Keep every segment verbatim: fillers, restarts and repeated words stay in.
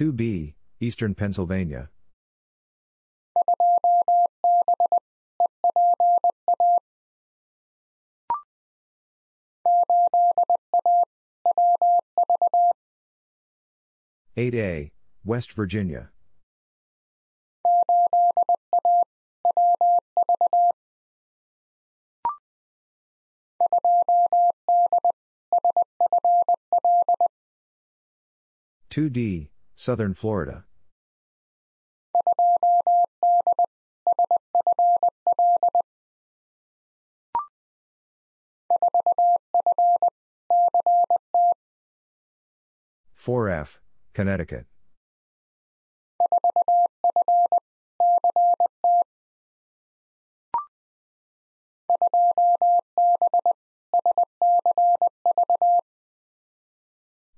two B, Eastern Pennsylvania. eight A, West Virginia. two D, Southern Florida. four F, Connecticut.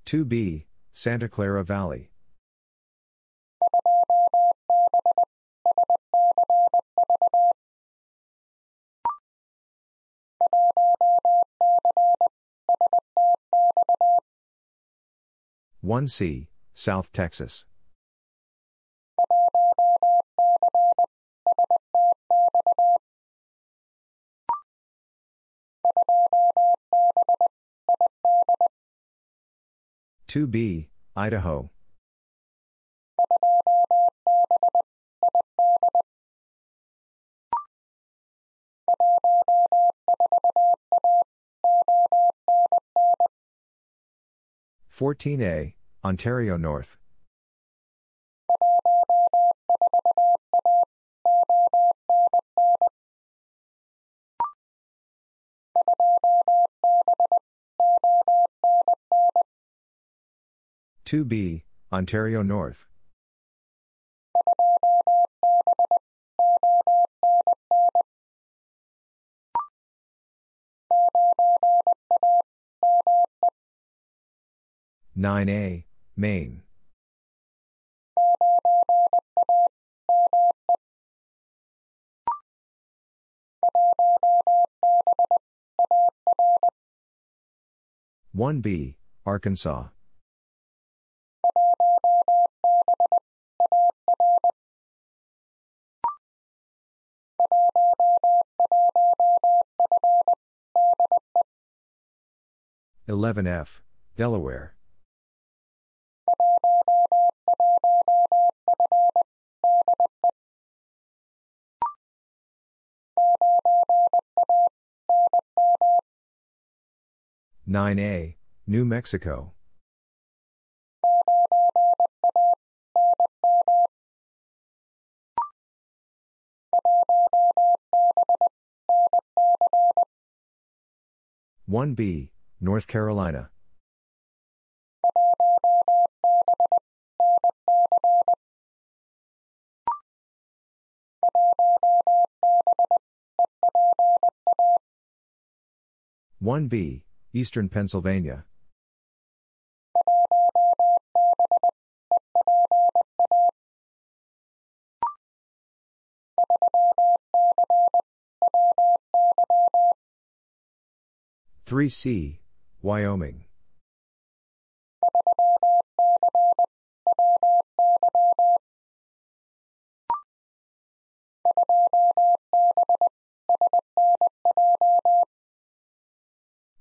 two B, Santa Clara Valley. one C, South Texas. two B, Idaho. fourteen A, Ontario North. two B, Ontario North. nine A, Maine. one B, Arkansas. eleven F, Delaware. nine A, New Mexico. one B, North Carolina. one B, Eastern Pennsylvania. three C, Wyoming.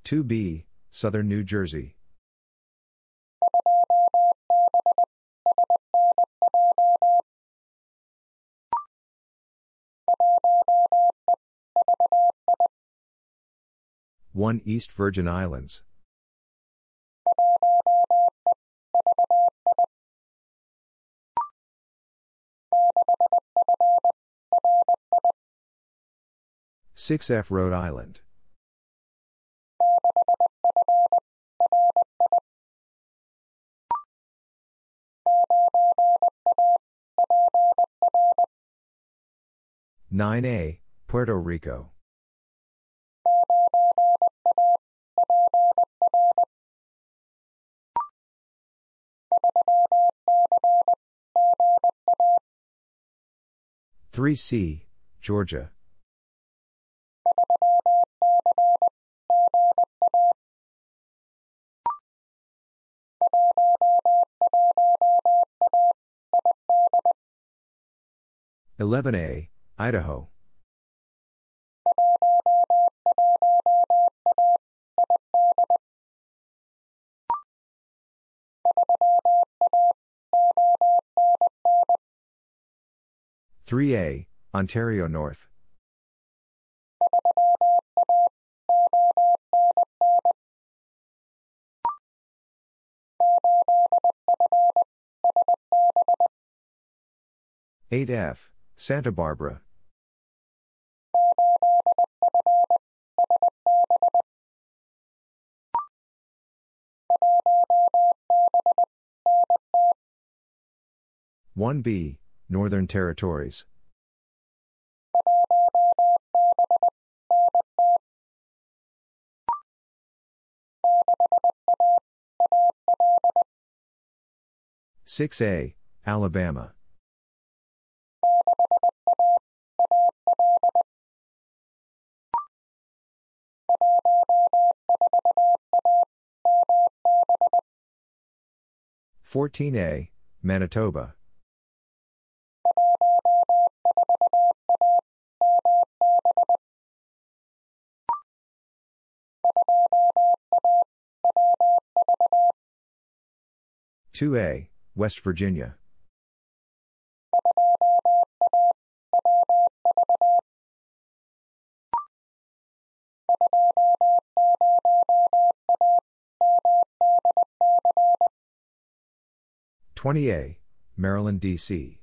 two B, Southern New Jersey. one East Virgin Islands. six F, Rhode Island. nine A, Puerto Rico. three C, Georgia. eleven A, Idaho. three A, Ontario North. eight F, Santa Barbara. one B, Northern Territories. six A, Alabama. fourteen A, Manitoba. two A, West Virginia. twenty A, Maryland, D C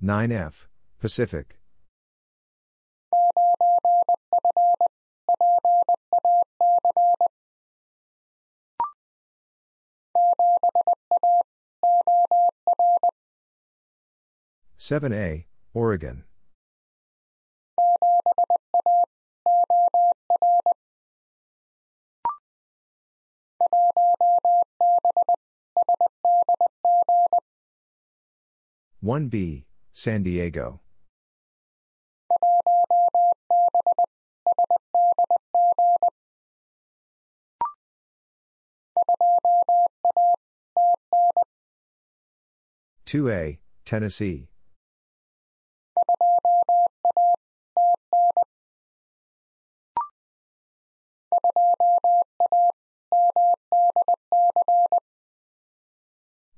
nine F, Pacific. seven A, Oregon. one B, San Diego. two A, Tennessee.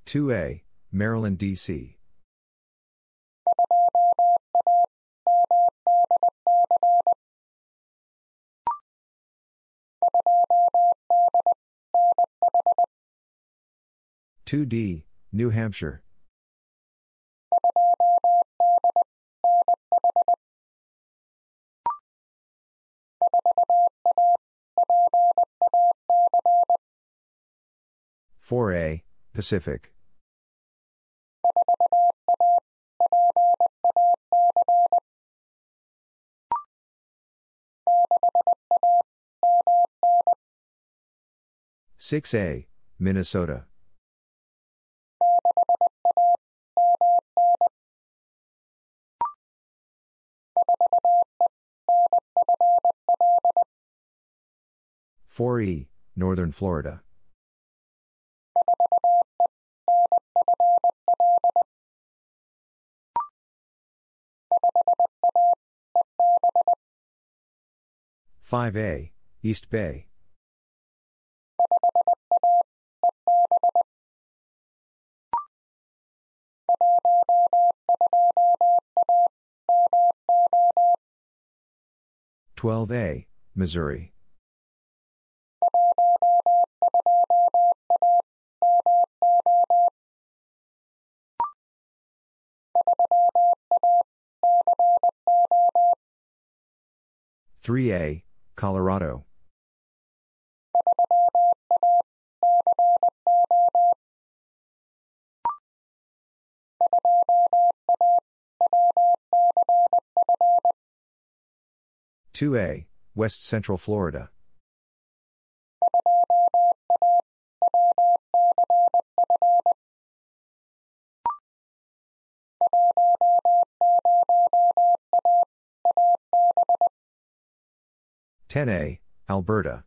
two A, Maryland, D C two D, New Hampshire. four A, Pacific. six A, Minnesota. four E, Northern Florida. five A, East Bay. twelve A, Missouri. three A, Colorado. two A, West Central Florida. ten A, Alberta.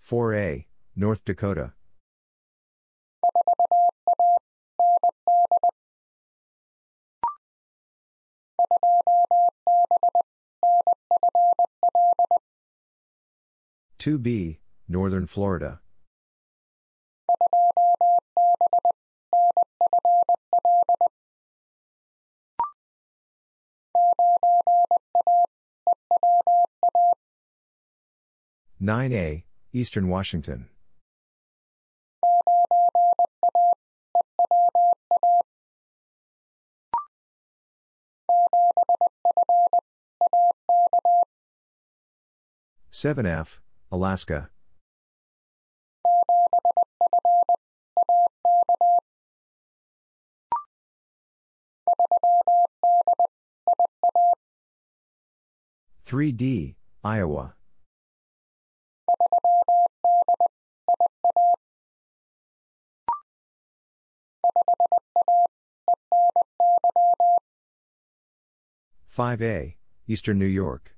four A, North Dakota. two B, Northern Florida. nine A, Eastern Washington. seven F, Alaska. three D, Iowa. five A, Eastern New York.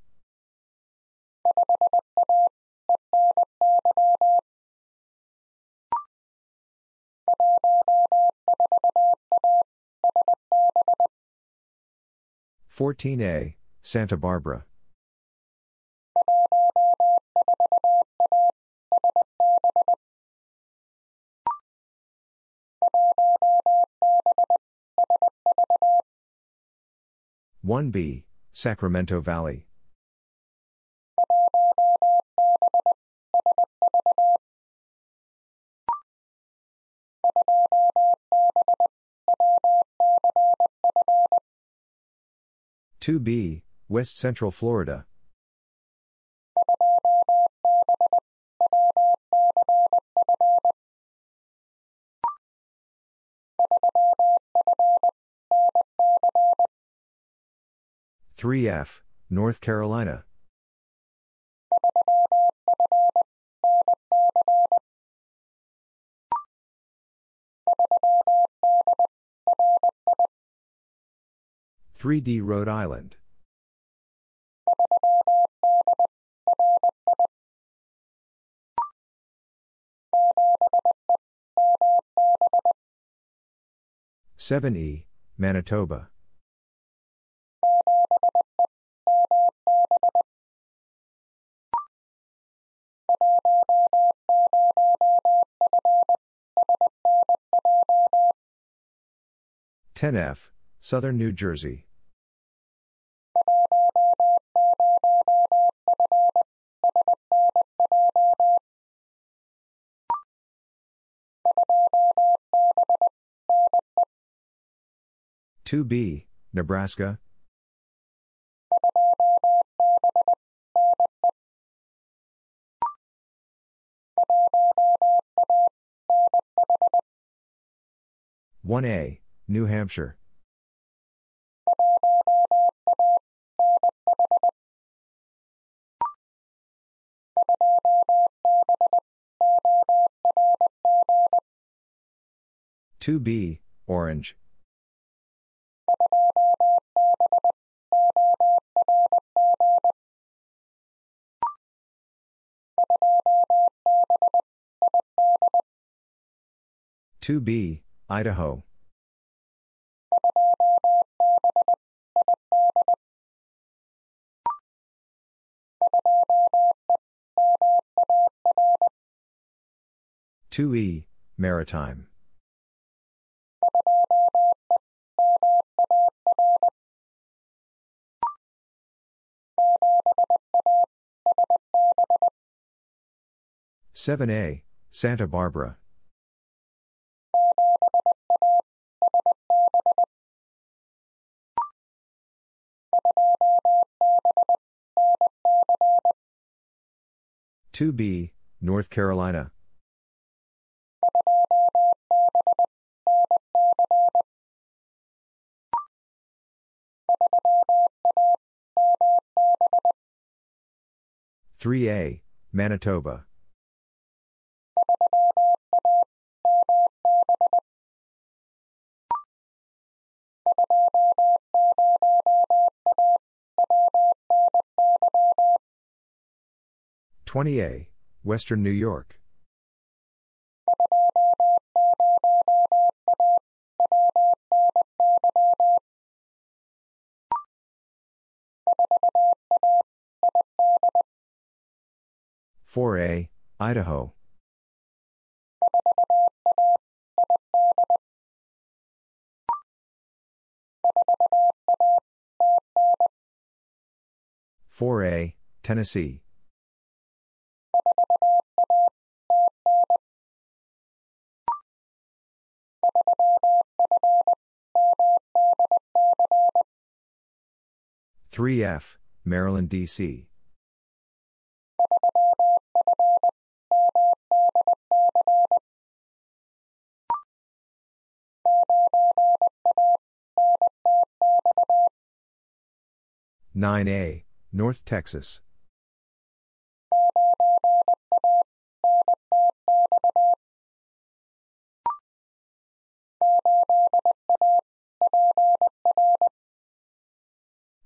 fourteen A, Santa Barbara. one B, Sacramento Valley. two B, West Central Florida. three F, North Carolina. three D, Rhode Island. seven E, Manitoba. ten F, Southern New Jersey. two B, Nebraska. one A, New Hampshire. two B, Orange. two B, Idaho. two E, Maritime. seven A, Santa Barbara. two B, North Carolina. three A, Manitoba. twenty A, Western New York. four A, Idaho. four A, Tennessee. three F, Maryland, D C nine A, North Texas.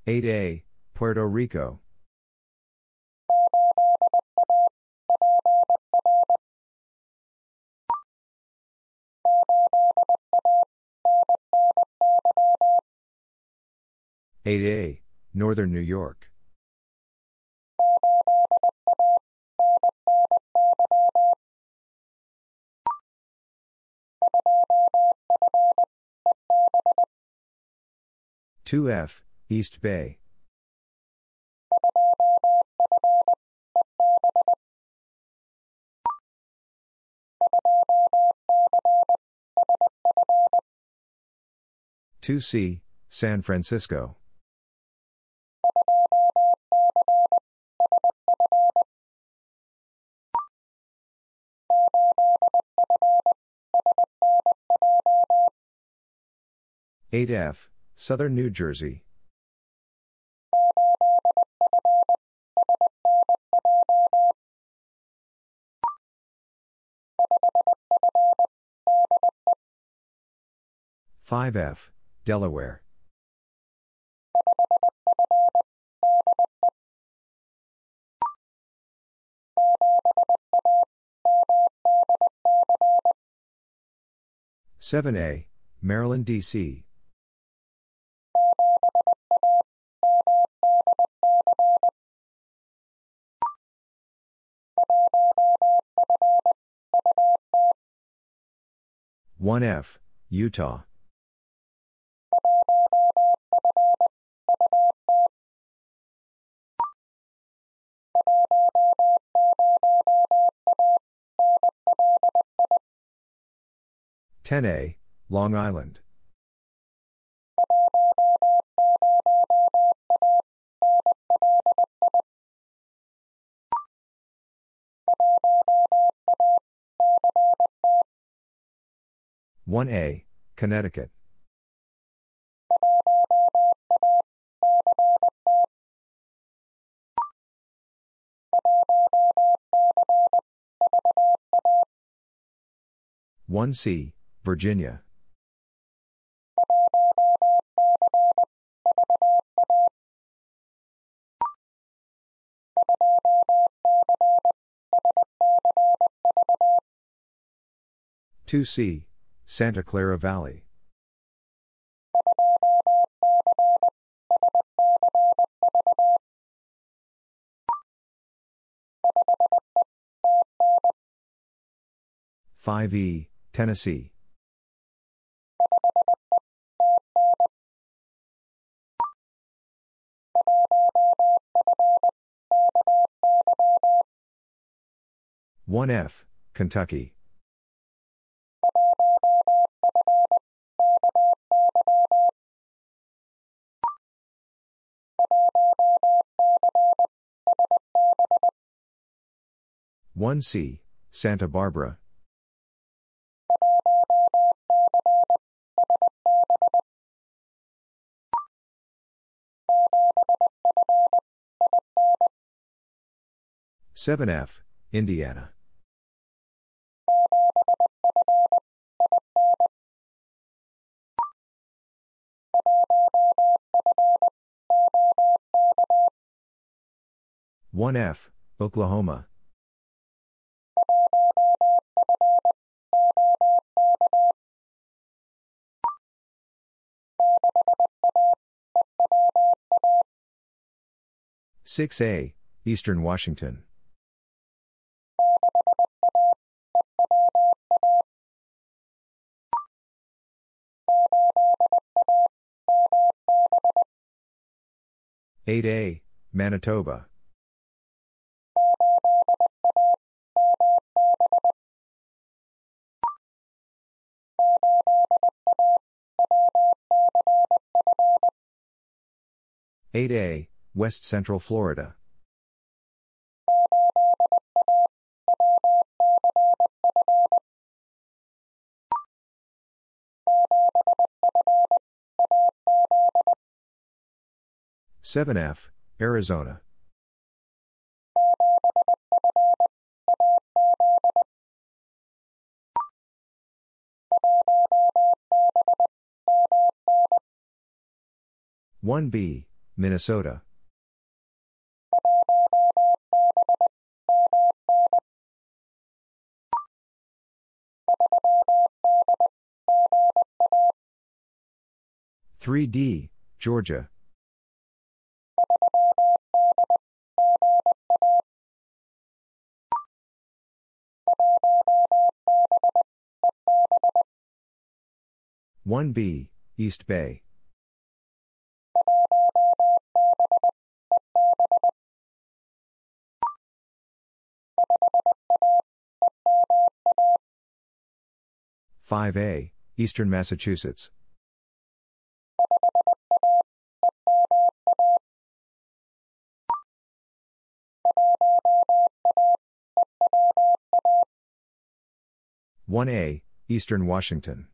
eight A, Puerto Rico. eight A, Northern New York. two F, East Bay. two C, San Francisco. eight F, Southern New Jersey. five F, Delaware. seven A, Maryland, D C one F, Utah. ten A, Long Island. one A, Connecticut. one C, Virginia. two C, Santa Clara Valley. five E, Tennessee. one F, Kentucky. one C, Santa Barbara. seven F, Indiana. one F, Oklahoma. six A, Eastern Washington. eight A, Manitoba. eight A, West Central Florida. seven F, Arizona. one B, Minnesota. three D, Georgia. one B, East Bay. five A, Eastern Massachusetts. one A, Eastern Washington.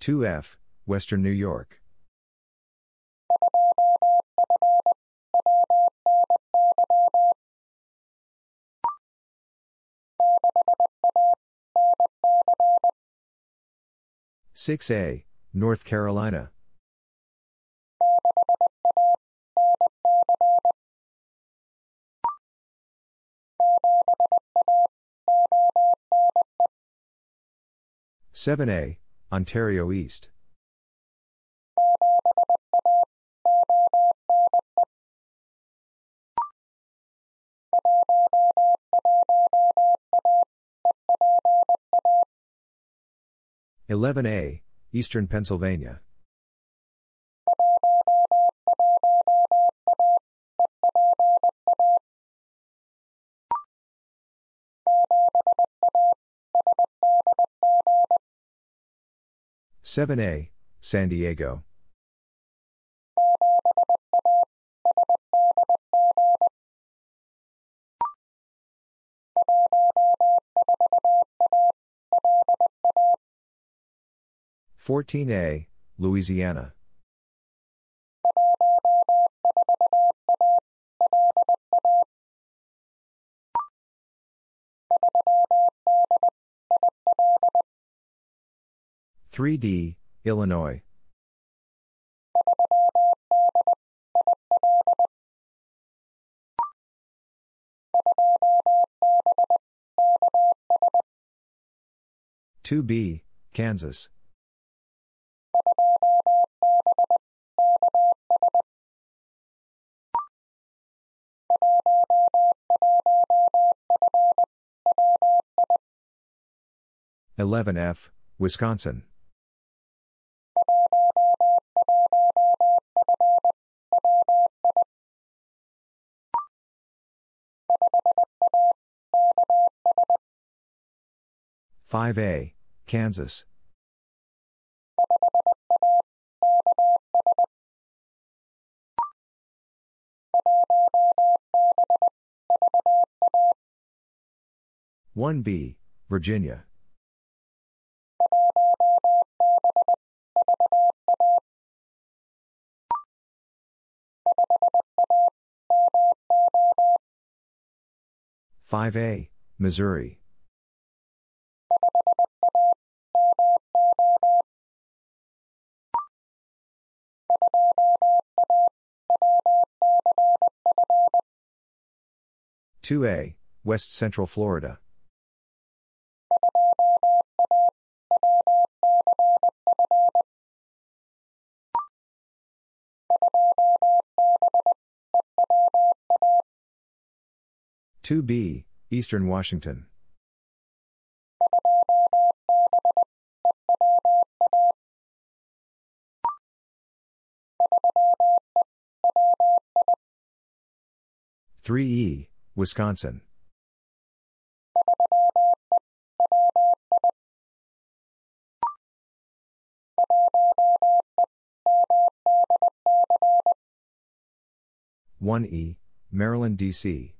two F, Western New York. six A, North Carolina. seven A, Ontario East. eleven A, Eastern Pennsylvania. seven A, San Diego. fourteen A, Louisiana. three D, Illinois. two B, Kansas. eleven F, Wisconsin. five A, Kansas. one B, Virginia. five A, Missouri. two A, West Central Florida. two B, Eastern Washington. three E, Wisconsin. one E, Maryland, D C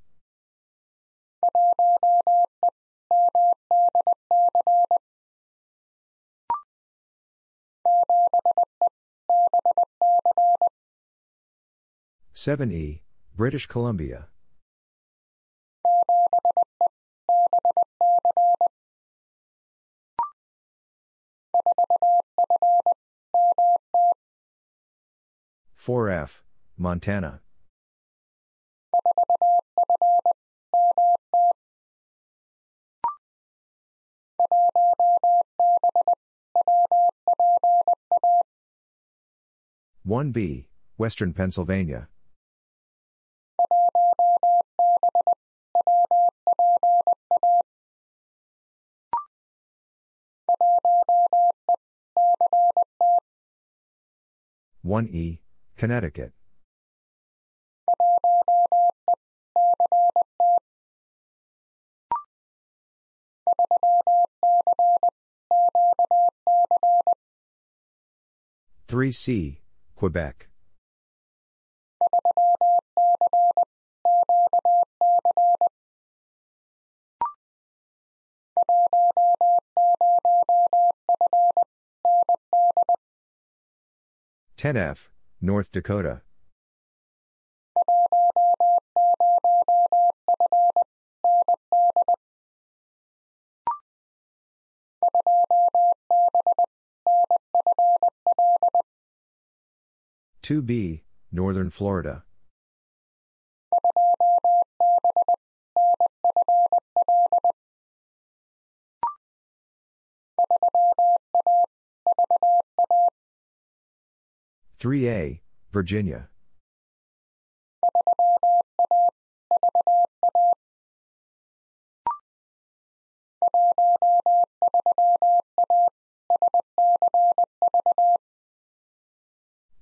seven E, British Columbia. four F, Montana. one B, Western Pennsylvania. one E, Connecticut. three C, Quebec. ten F, North Dakota. two B, Northern Florida. three A, Virginia.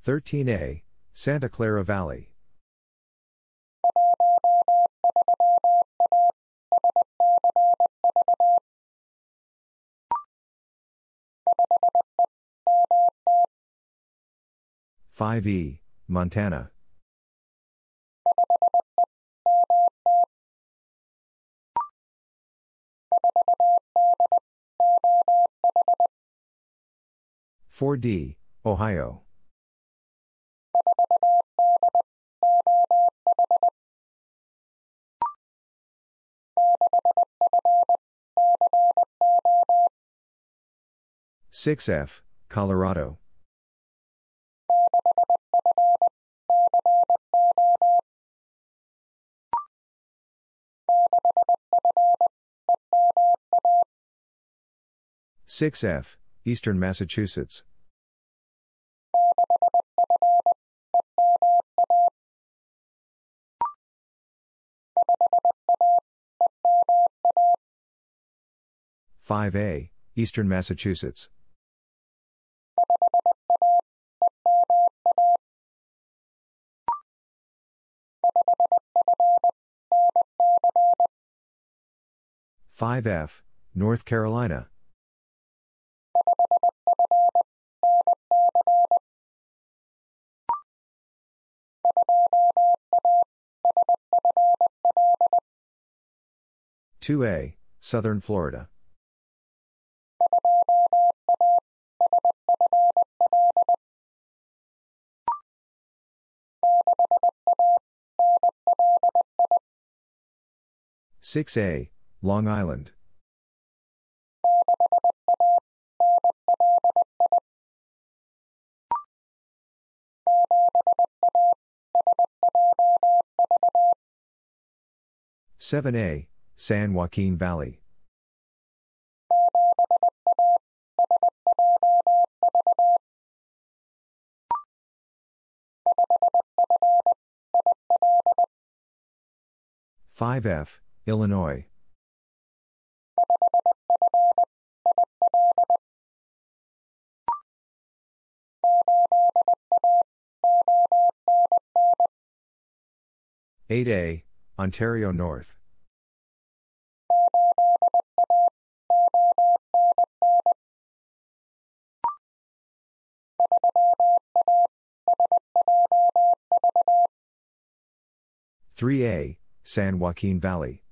thirteen A, Santa Clara Valley. five E, Montana. four D, Ohio. six F, Colorado. six F, Eastern Massachusetts. five A, Eastern Massachusetts. five F, North Carolina. two A, Southern Florida. six A, Long Island. seven A, San Joaquin Valley. five F, Illinois. eight A, Ontario North. three A, San Joaquin Valley.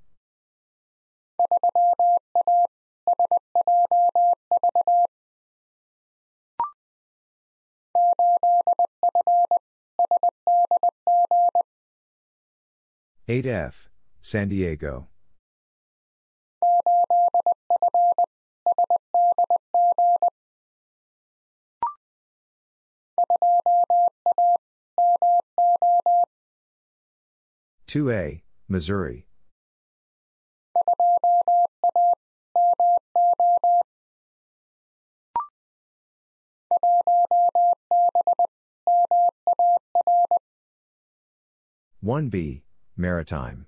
eight F, San Diego. two A, Missouri. one B, Maritime.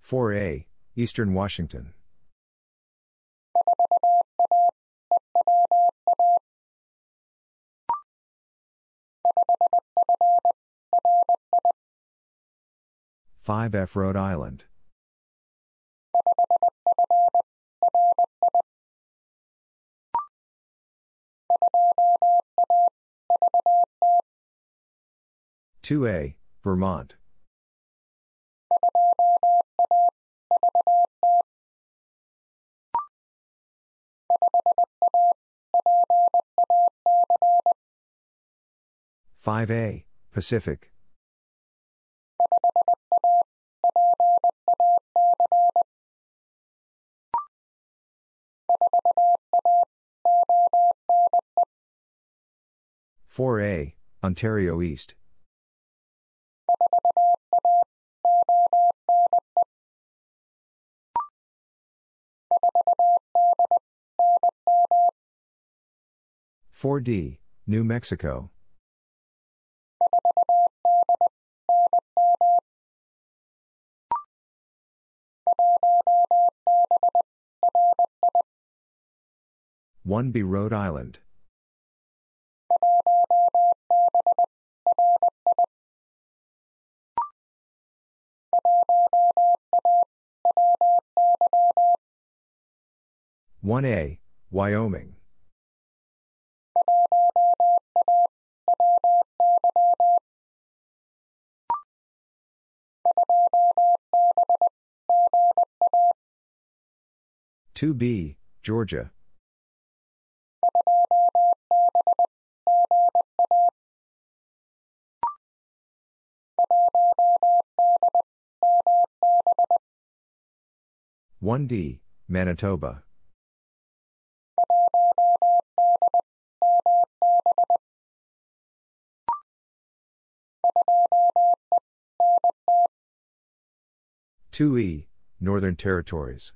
four A, Eastern Washington. five F, Rhode Island. two A, Vermont. five A, Pacific. four A, Ontario East. four D, New Mexico. one B, Rhode Island. one A, Wyoming. two B, Georgia. one D, Manitoba. two E, Northern Territories.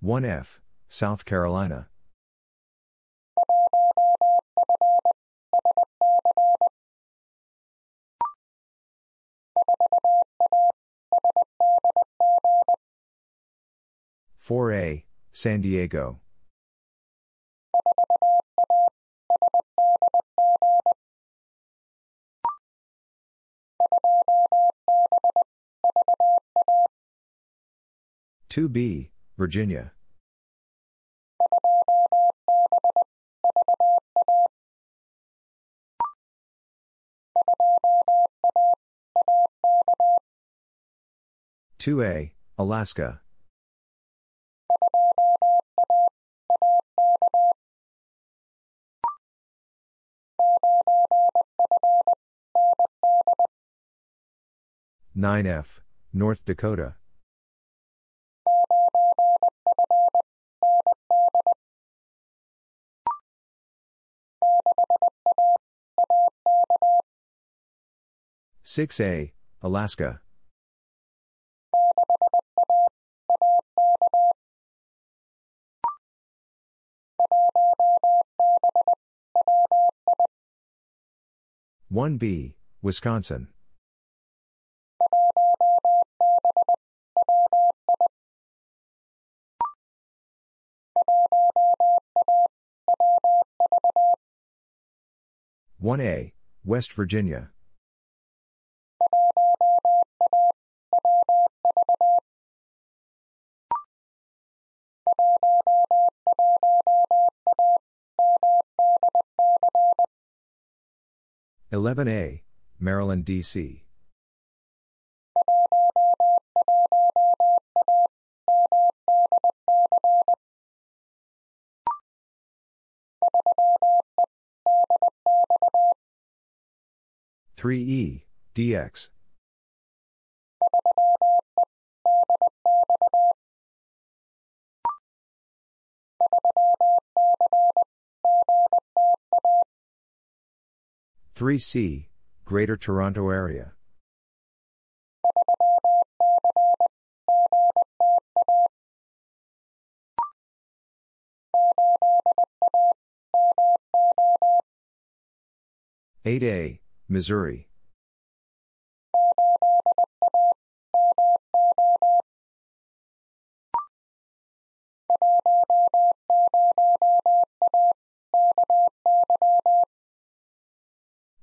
one F, South Carolina. four A, San Diego. two B, Virginia. two A, Alaska. nine F, North Dakota. six A, Alaska. one B, Wisconsin. one A, West Virginia. eleven A, Maryland, D C three E, D X three C, Greater Toronto Area. eight A, Missouri.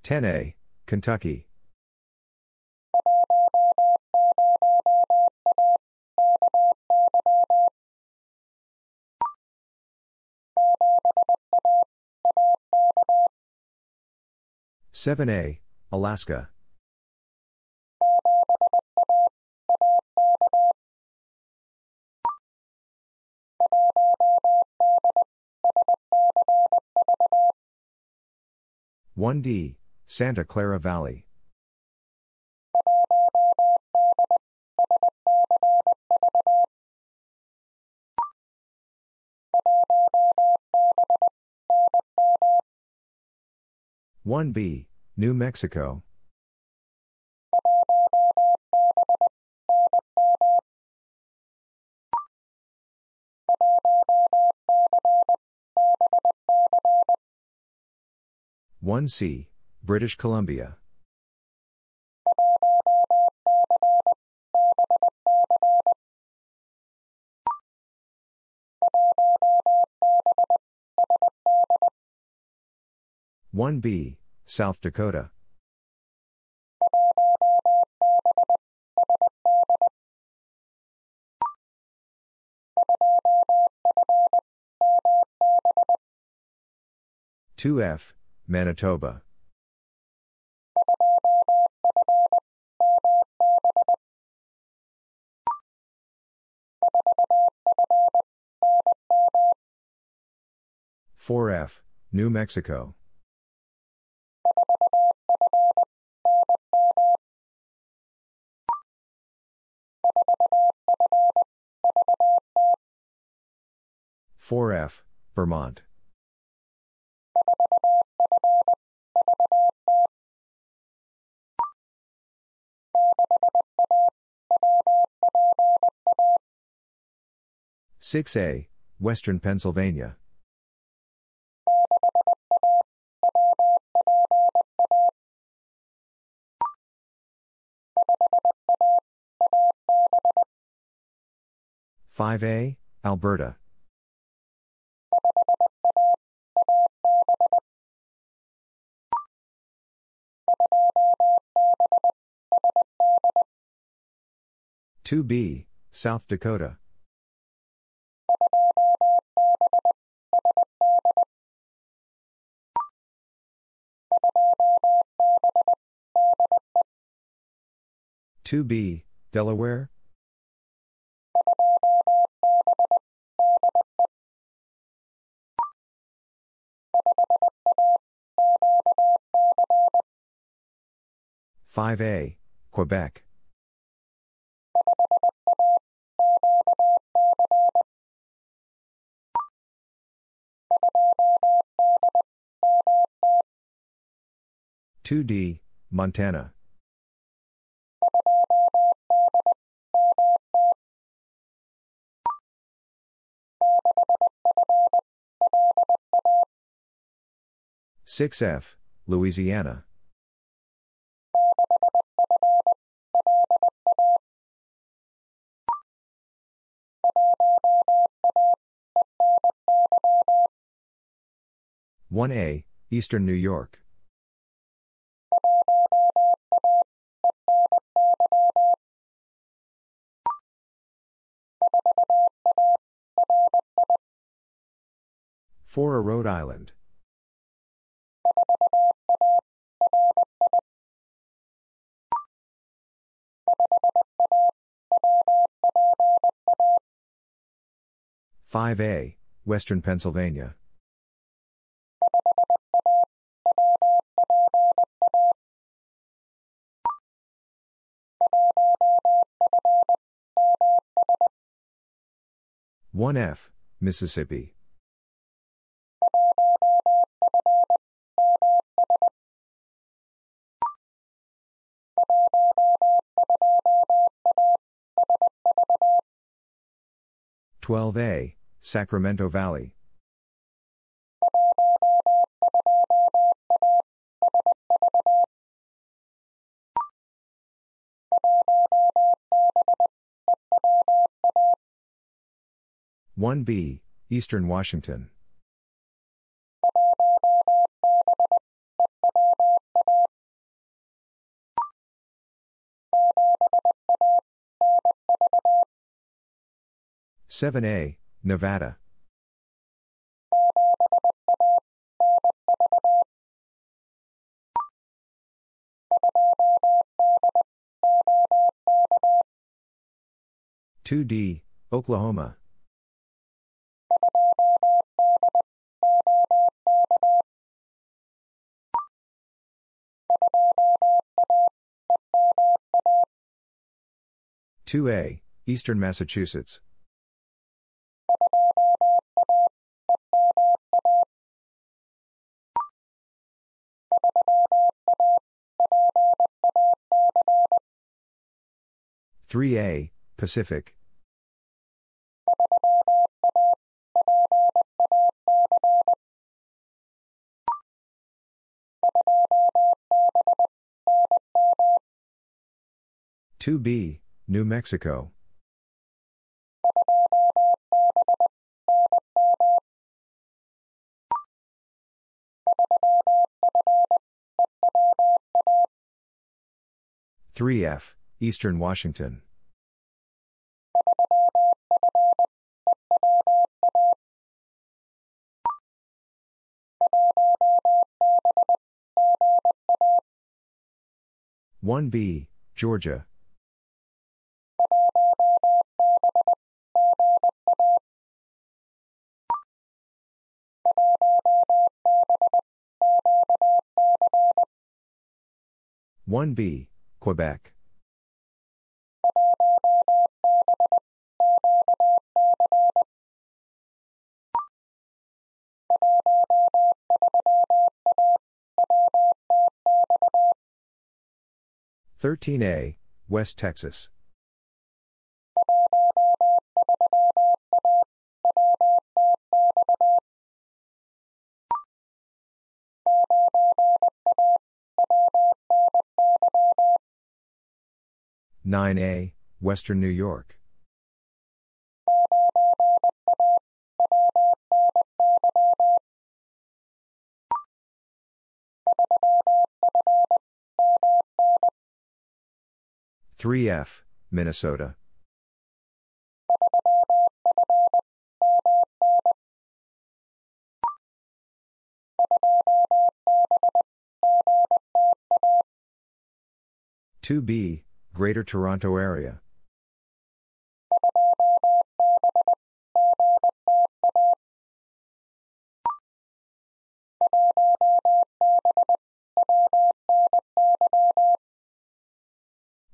ten A, Kentucky. seven A, Alaska. one D, Santa Clara Valley. one B, New Mexico. one C, British Columbia. one B, South Dakota. two F, Manitoba. four F, New Mexico. four F, Vermont. six A, Western Pennsylvania. five A, Alberta. two B, South Dakota. two B, Delaware. five A, Quebec. two D, Montana. six F, Louisiana. one A, Eastern New York. four A, Rhode Island. five A, Western Pennsylvania. one F, Mississippi. twelve A, Sacramento Valley. one B, Eastern Washington. seven A, Nevada. two D, Oklahoma. two A, Eastern Massachusetts. three A, Pacific. two B, New Mexico. three F, Eastern Washington. one B, Georgia. one B, Quebec. thirteen A, West Texas. nine A, Western New York. three F, Minnesota. two B, Greater Toronto Area.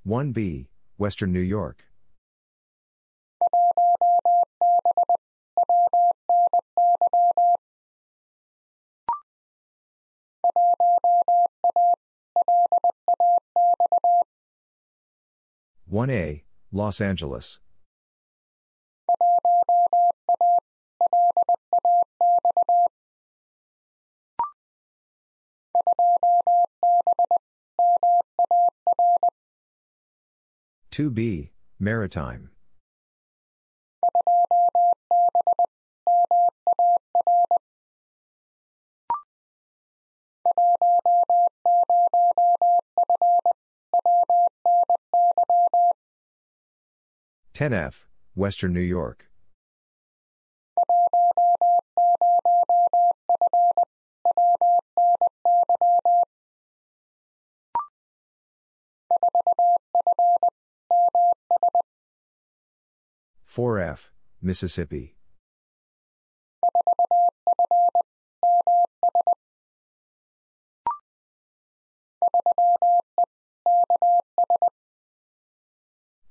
one B, Western New York. one A, Los Angeles. two B, Maritime. ten F, Western New York. four F, Mississippi.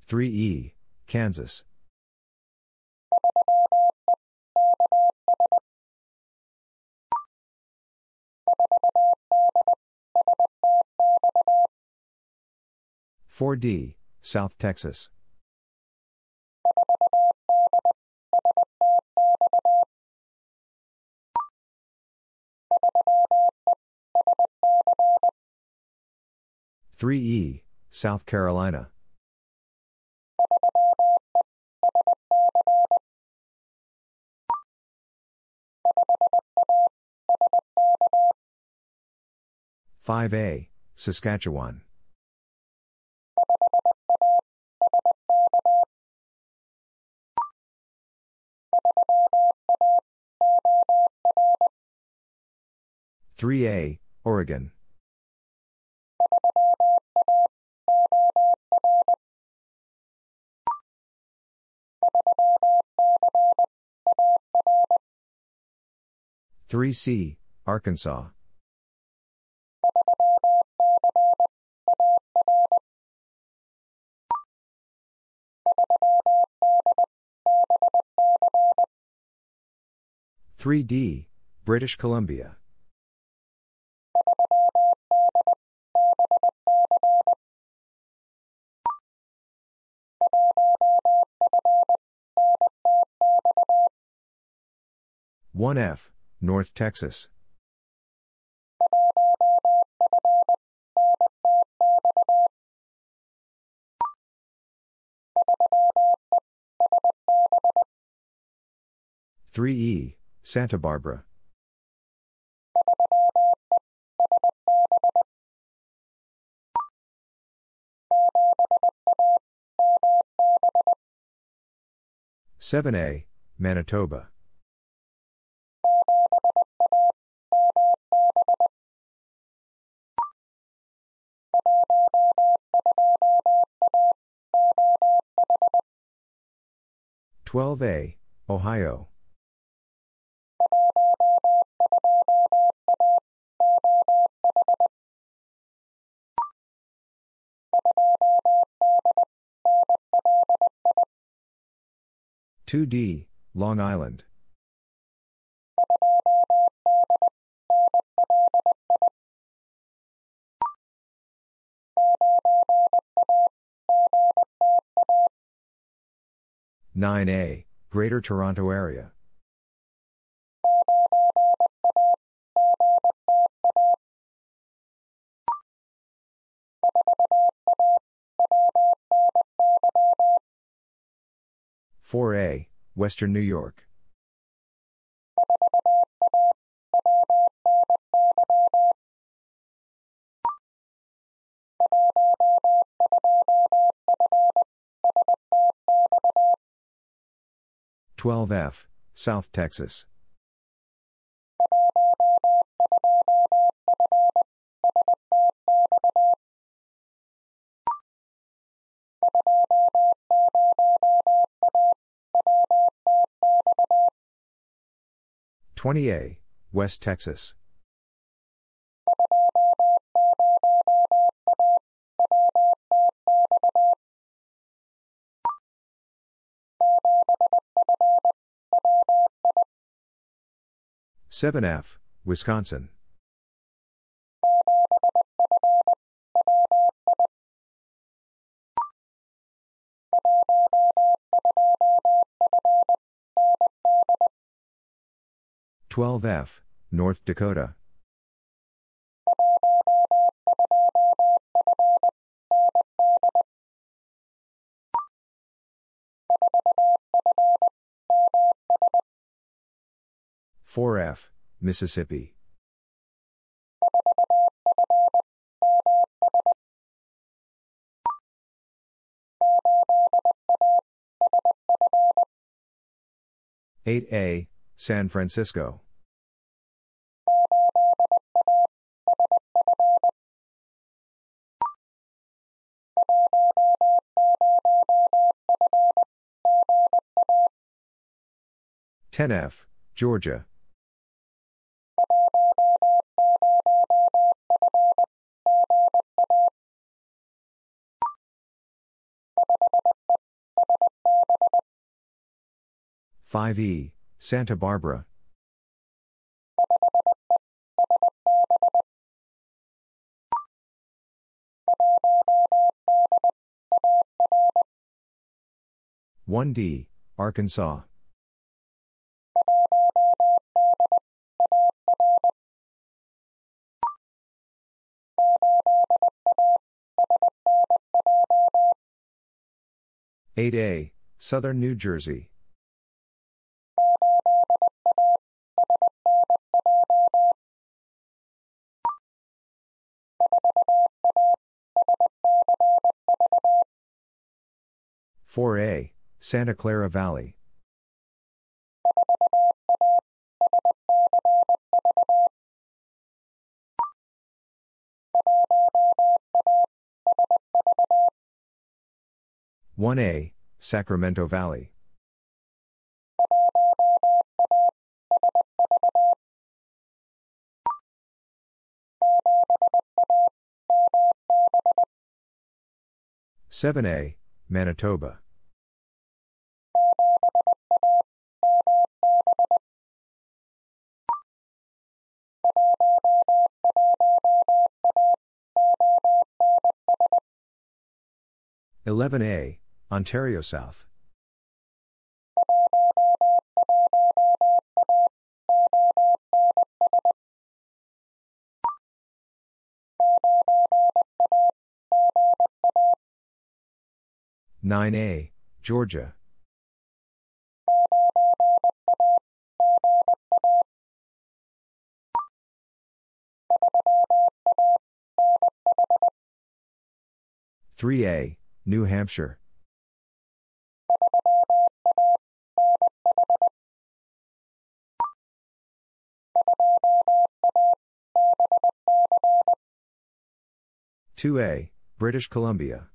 three E, Kansas. four D, South Texas. three E, South Carolina. five A, Saskatchewan. three A, Oregon. three C, Arkansas. three D, British Columbia. one F, North Texas. three E, Santa Barbara. seven A, Manitoba. twelve A, Ohio. two D, Long Island. nine A, Greater Toronto Area. four A, Western New York. twelve F, South Texas. twenty A, West Texas. seven F, Wisconsin. twelve F, North Dakota. four F, Mississippi. eight A, San Francisco. ten F, Georgia. five E, Santa Barbara. one D, Arkansas. eight A, Southern New Jersey. four A, Santa Clara Valley. one A, Sacramento Valley. seven A, Manitoba. eleven A, Ontario South. nine A, Georgia. three A, New Hampshire. two A, British Columbia.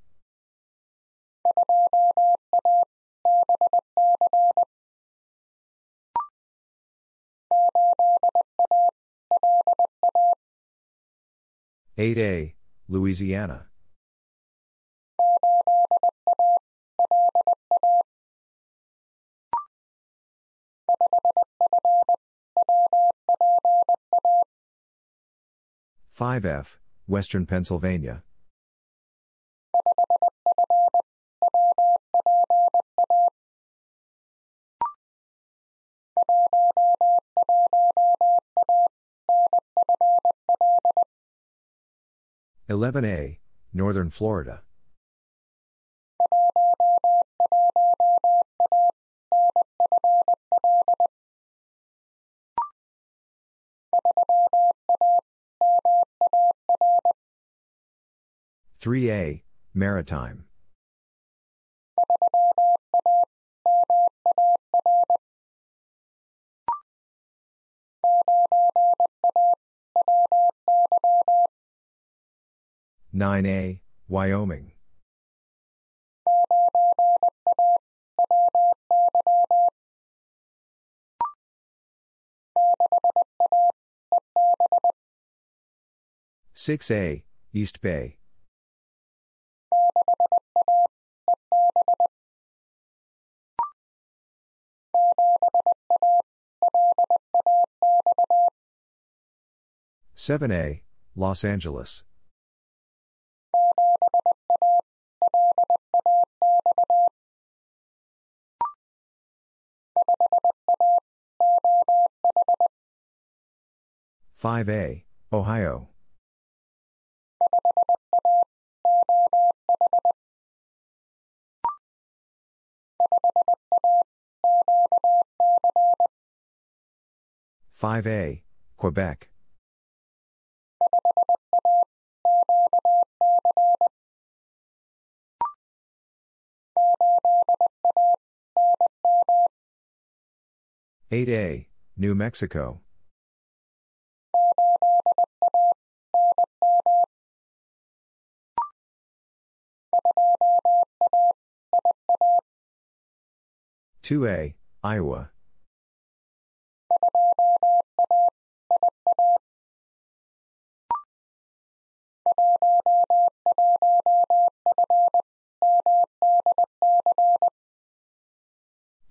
eight A, Louisiana. five F, Western Pennsylvania. eleven A, Northern Florida. three A, Maritime. nine A, Wyoming. six A, East Bay. seven A, Los Angeles. five A, Ohio. five A, Quebec. eight A, New Mexico. two A, Iowa.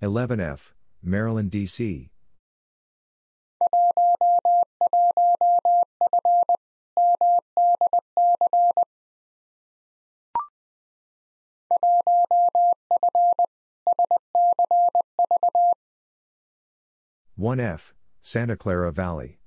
eleven F, Maryland, D C one F, Santa Clara Valley.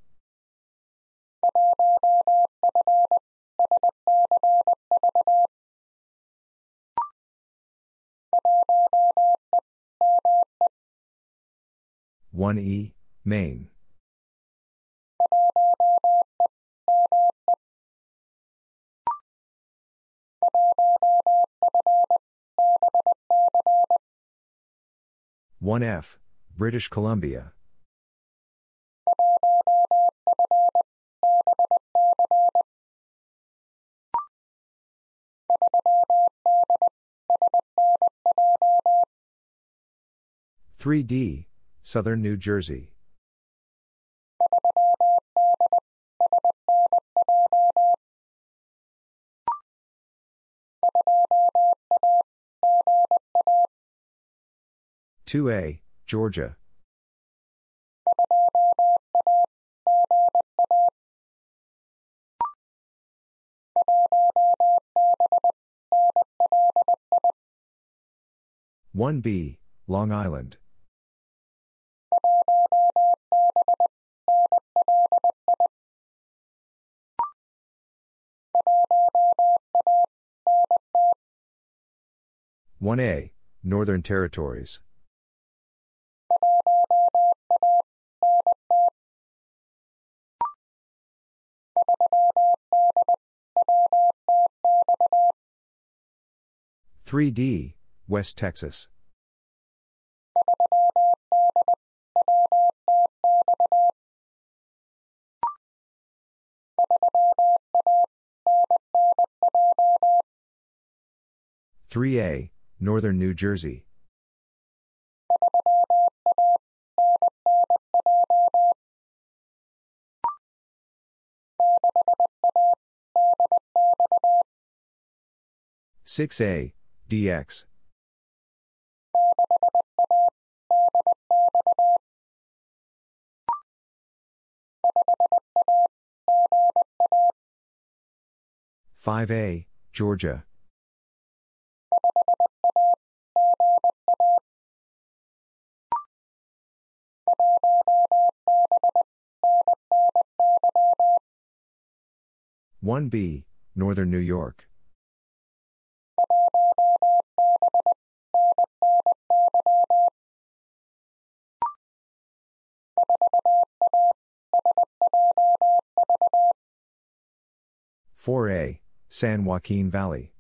one E, Maine. one F, British Columbia. three D, Southern New Jersey. two A, Georgia. one B, Long Island. one A, Northern Territories. three D, West Texas. three A, Northern New Jersey. six A, D X. five A, Georgia. one B, Northern New York. four A, San Joaquin Valley.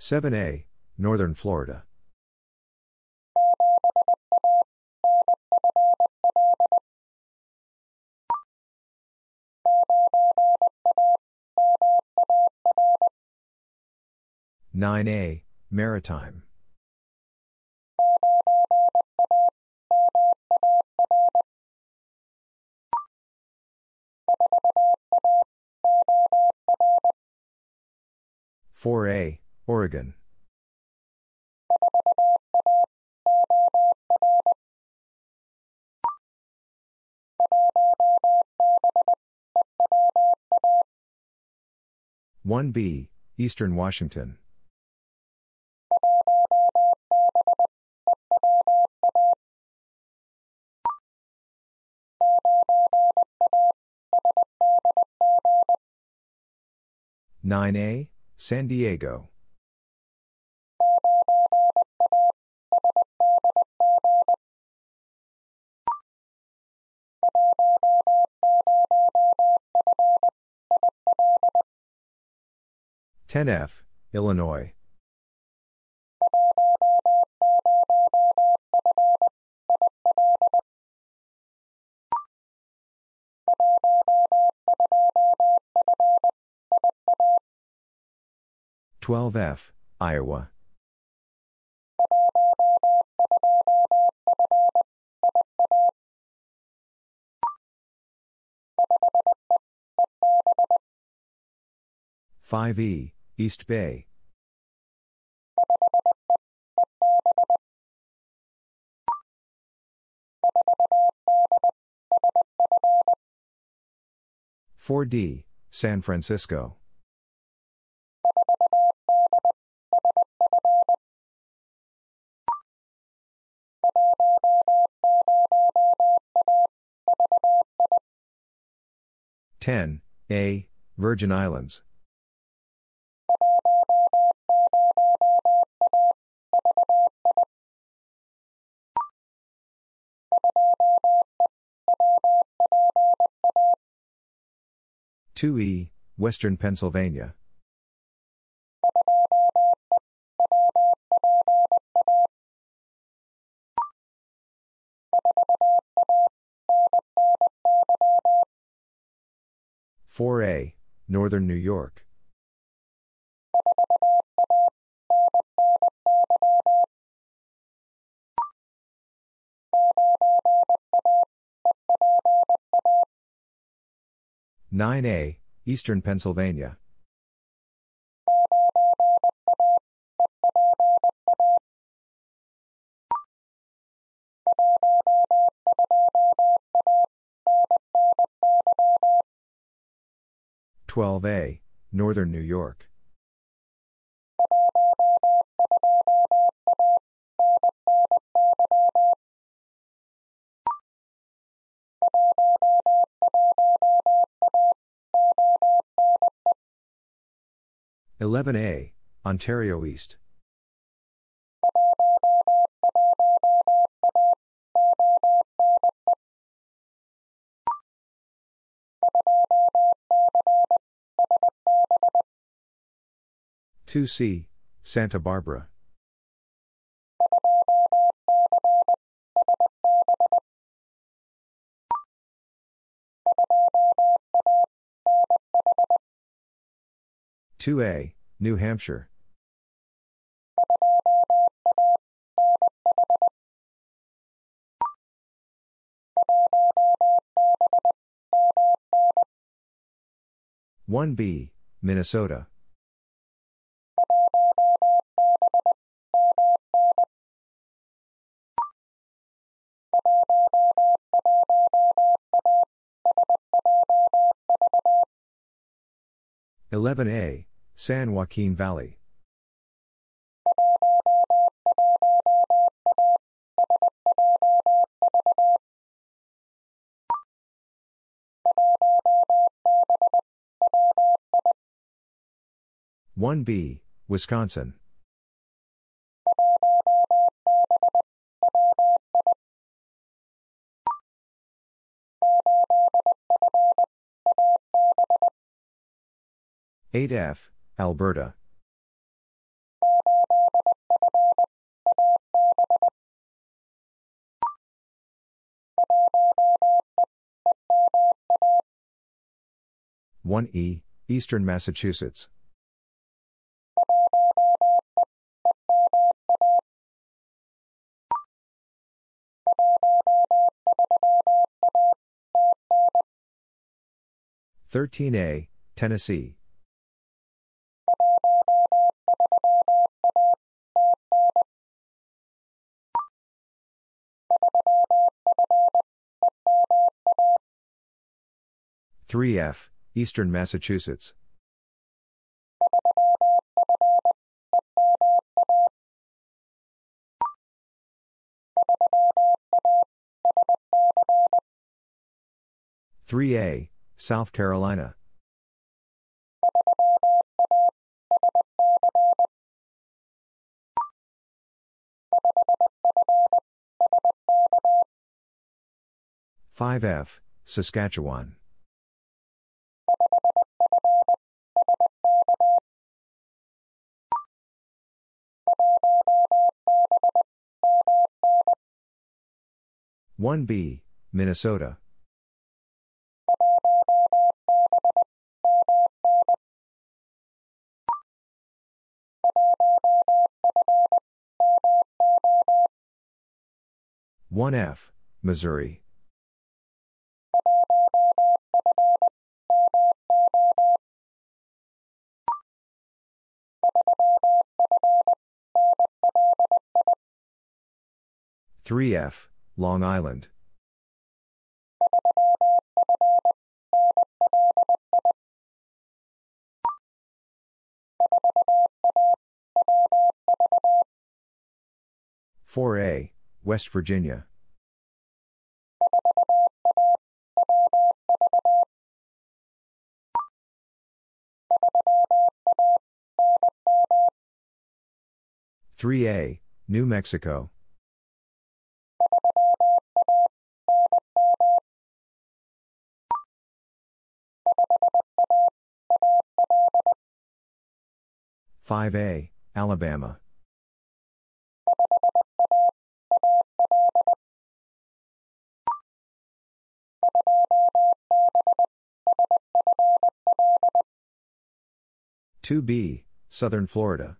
seven A, Northern Florida. nine A, Maritime. four A, Oregon. one B, Eastern Washington. nine A, San Diego. ten F, Illinois. twelve F, Iowa. five E, East Bay. four D, San Francisco. ten A, Virgin Islands. two E, Western Pennsylvania. four A, Northern New York. nine A, Eastern Pennsylvania. twelve A, Northern New York. eleven A, Ontario East. two C, Santa Barbara. two A, New Hampshire. one B, Minnesota. eleven A, San Joaquin Valley. one B, Wisconsin. eight F, Alberta. one E, Eastern Massachusetts. thirteen A, Tennessee. three F, Eastern Massachusetts. three A, South Carolina. five F, Saskatchewan. one B, Minnesota. one F, Missouri. three F, Long Island. four A, West Virginia. three A, New Mexico. five A, Alabama. two B, Southern Florida.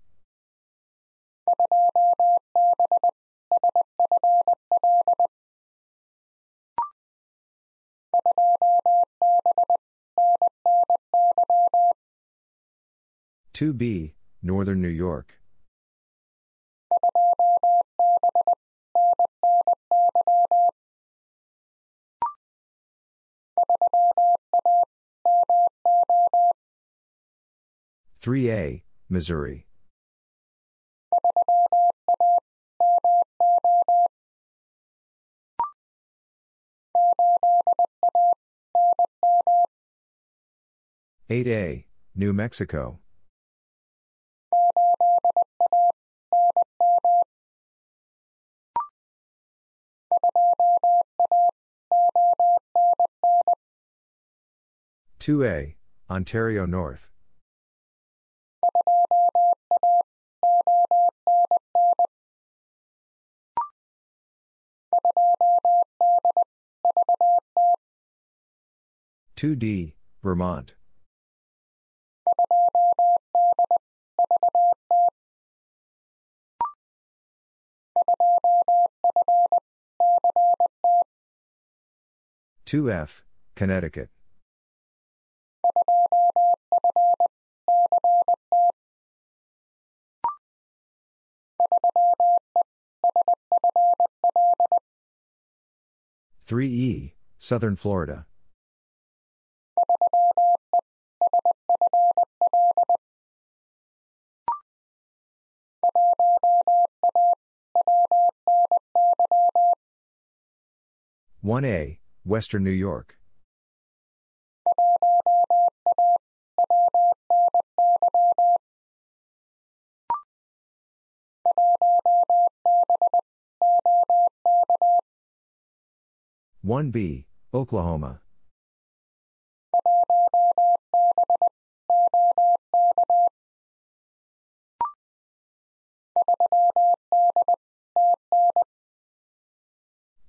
two B, Northern New York. three A, Missouri. eight A, New Mexico. two A, Ontario North. two D, Vermont. two F, Connecticut. three E, Southern Florida. one A, Western New York. one B, Oklahoma.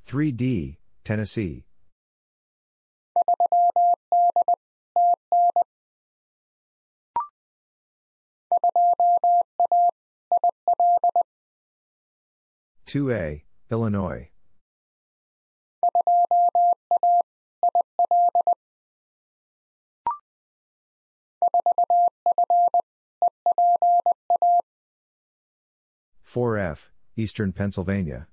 three D, Tennessee. two A, Illinois. four F, Eastern Pennsylvania.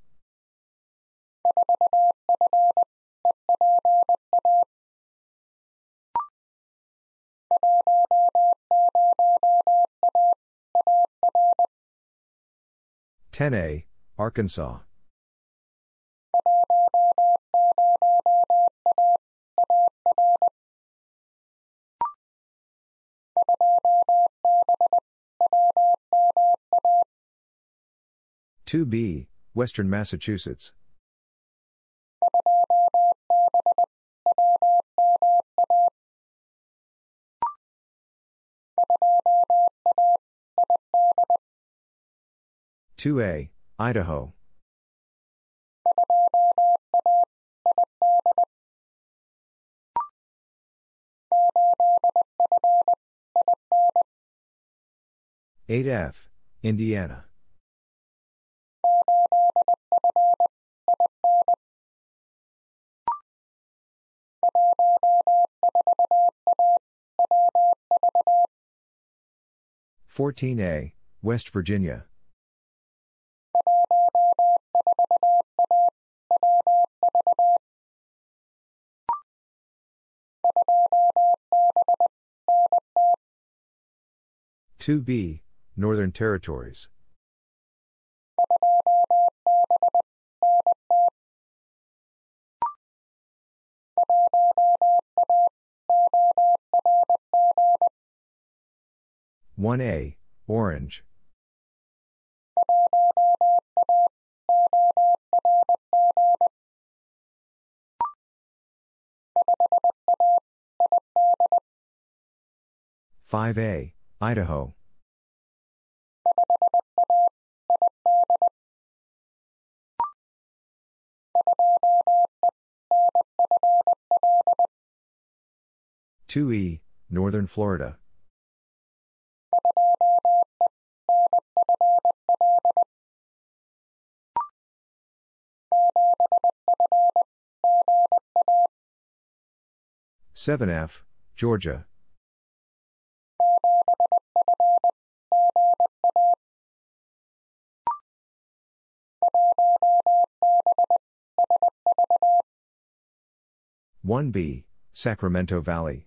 ten A, Arkansas. two B, Western Massachusetts. two A, Idaho. eight F, Indiana. fourteen A, West Virginia. two B, Northern Territories. one A, Orange. five A, Idaho. two E, Northern Florida. seven F, Georgia. one B, Sacramento Valley.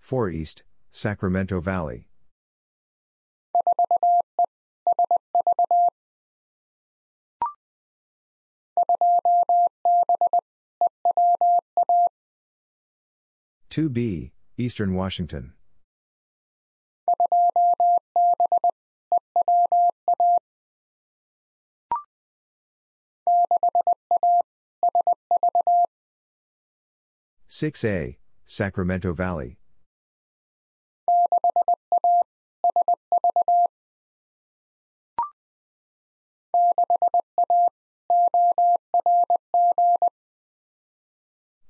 four East, Sacramento Valley. two B, Eastern Washington. six A, Sacramento Valley.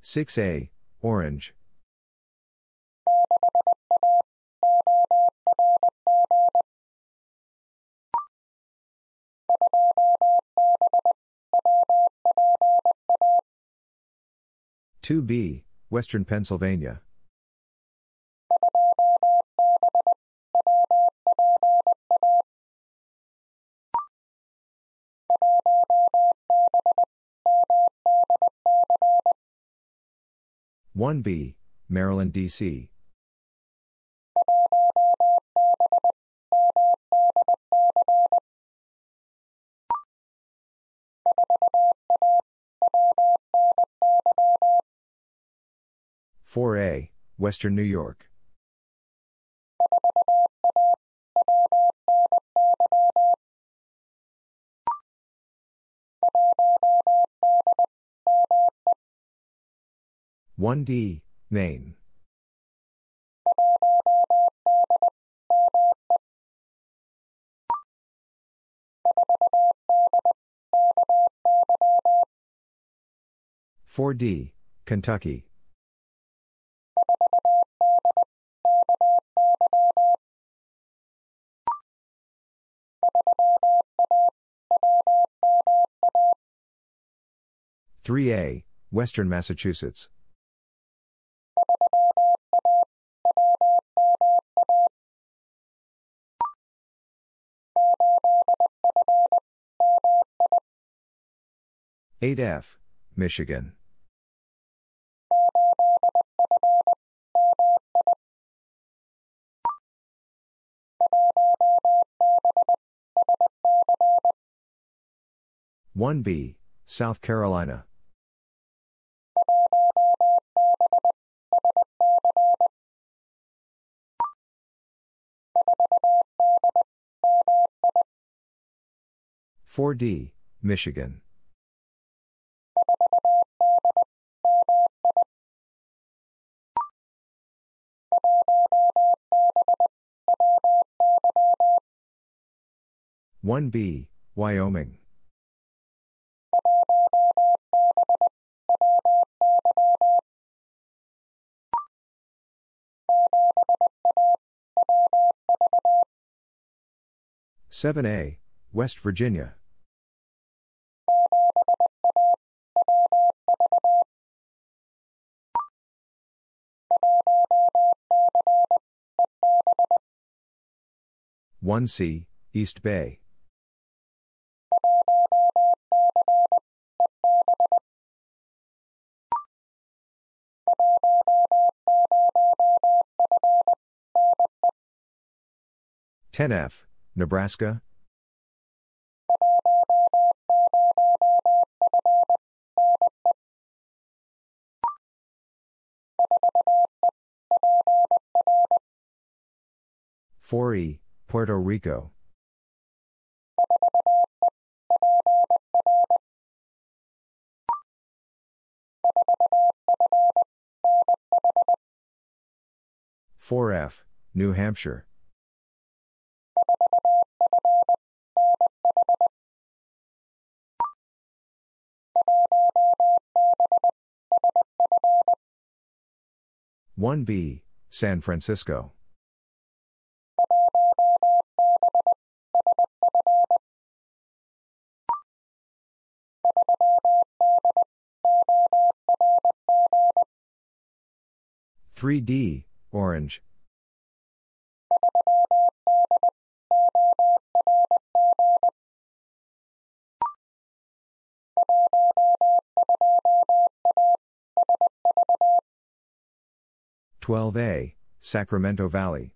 six A, Orange. two B, Western Pennsylvania. one B, Maryland, D C four A, Western New York. one D, Maine. four D, Kentucky. three A, Western Massachusetts. eight F, Michigan. one B, South Carolina. four D, Michigan. one B, Wyoming. seven A, West Virginia. one C, East Bay. ten F, Nebraska. four E, Puerto Rico. four F, New Hampshire. one B, San Francisco. three D, Orange. twelve A, Sacramento Valley.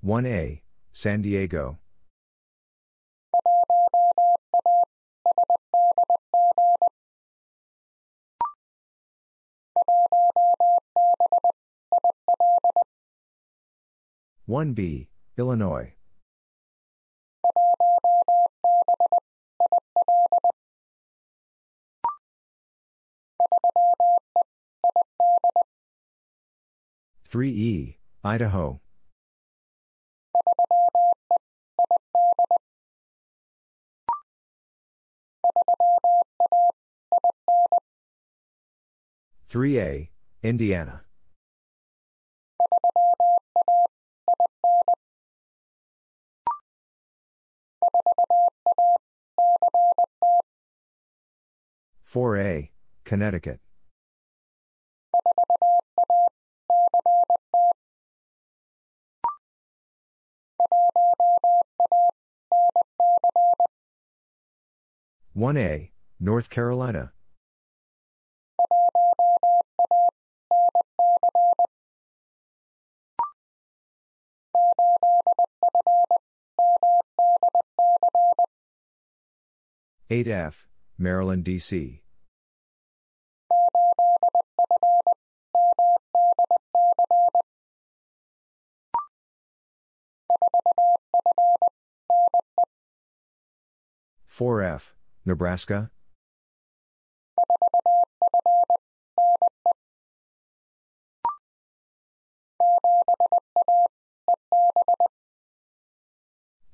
one A, San Diego. one B, Illinois. three E, Idaho. three A, Indiana. four A, Connecticut. one A, North Carolina. eight F, Maryland, D C four F, Nebraska.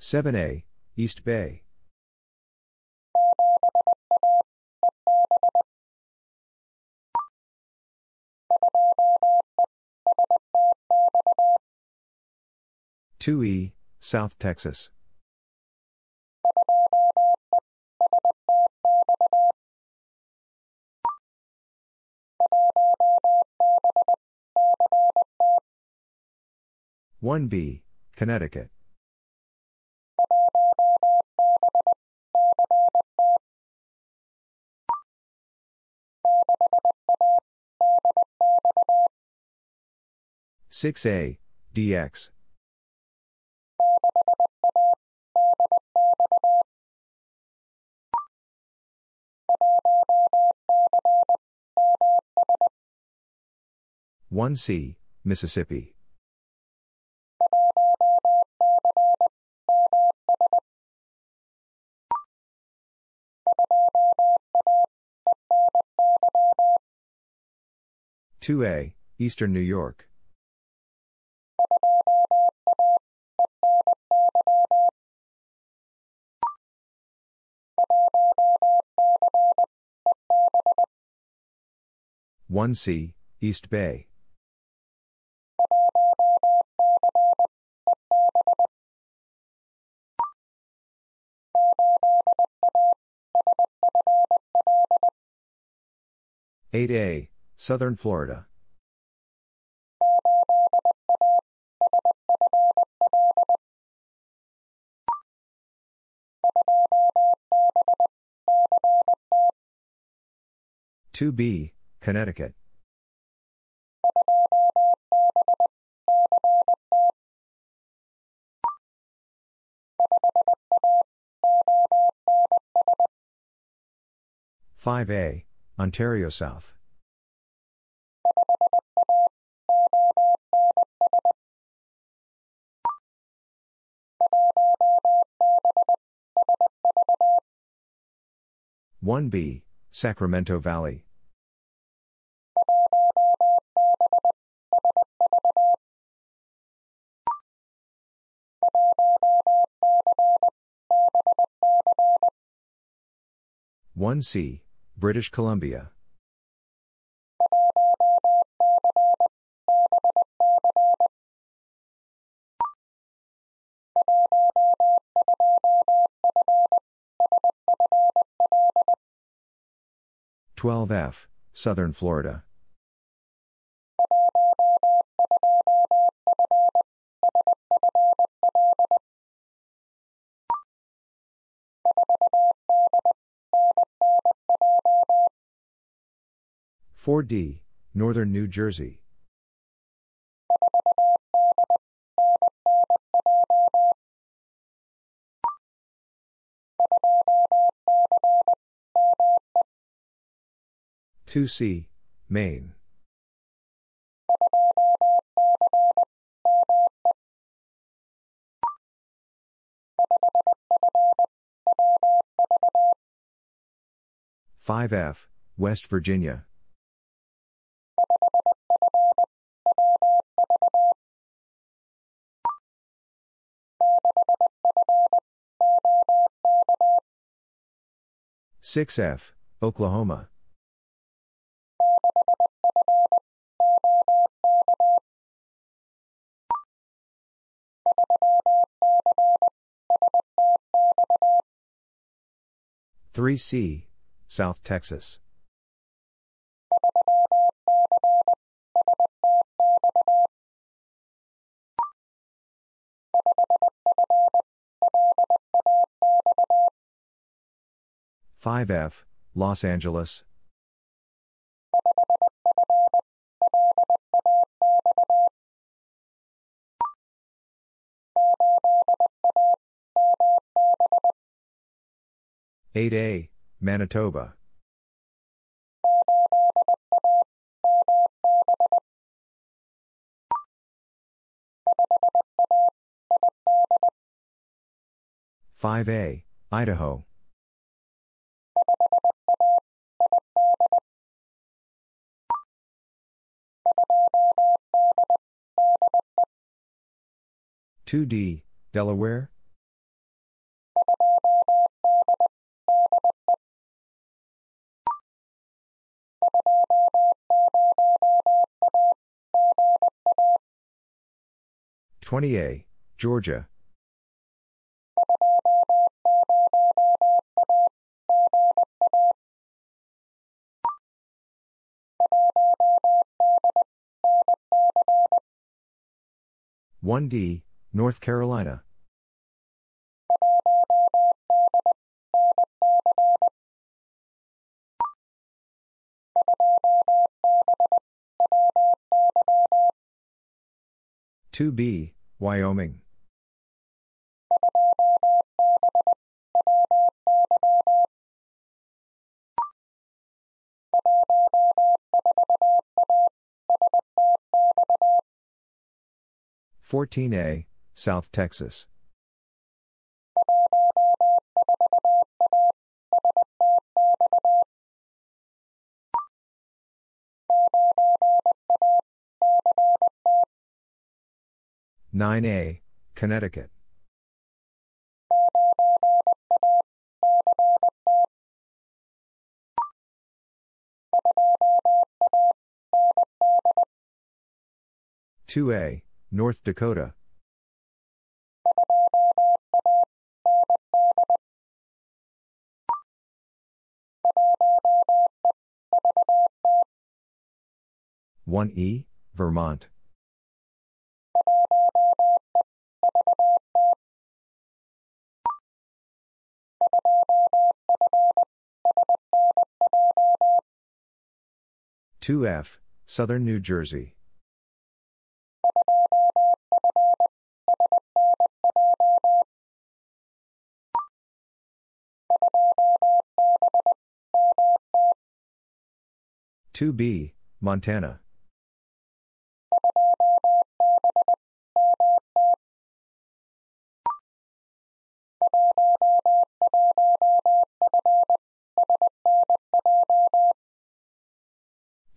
seven A, East Bay. two E, South Texas. one B, Connecticut. six a, dx. one c, Mississippi. two a, Eastern New York. one c, East Bay. eight a, Southern Florida. two b, Connecticut. five a, Ontario South. one b, Sacramento Valley. one c, British Columbia. twelve f, Southern Florida. four d, Northern New Jersey. two c, Maine. five f, West Virginia. six f, Oklahoma. three c, South Texas. five f, Los Angeles. eight a, Manitoba. five a, Idaho. two d, Delaware. twenty a, Georgia. one d, North Carolina. two B, Wyoming. fourteen A, South Texas. nine A, Connecticut. two A, North Dakota. one E, Vermont. two F, Southern New Jersey. two B, Montana.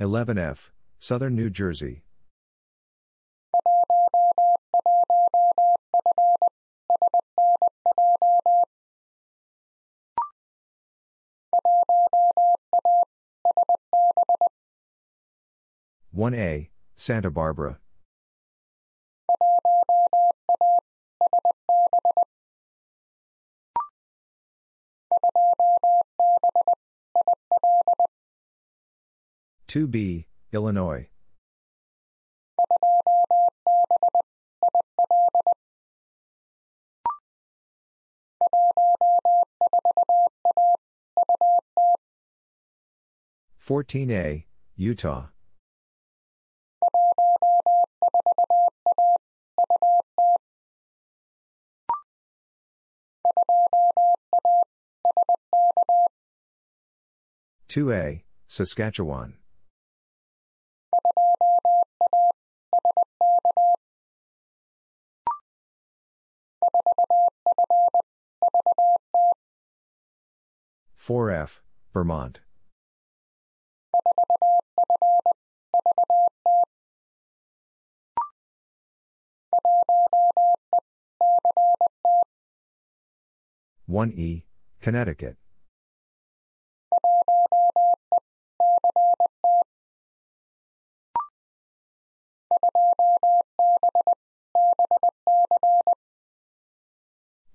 eleven F, Southern New Jersey. one A, Santa Barbara. two B, Illinois. fourteen A, Utah. two A, Saskatchewan. four F, Vermont. one E, Connecticut.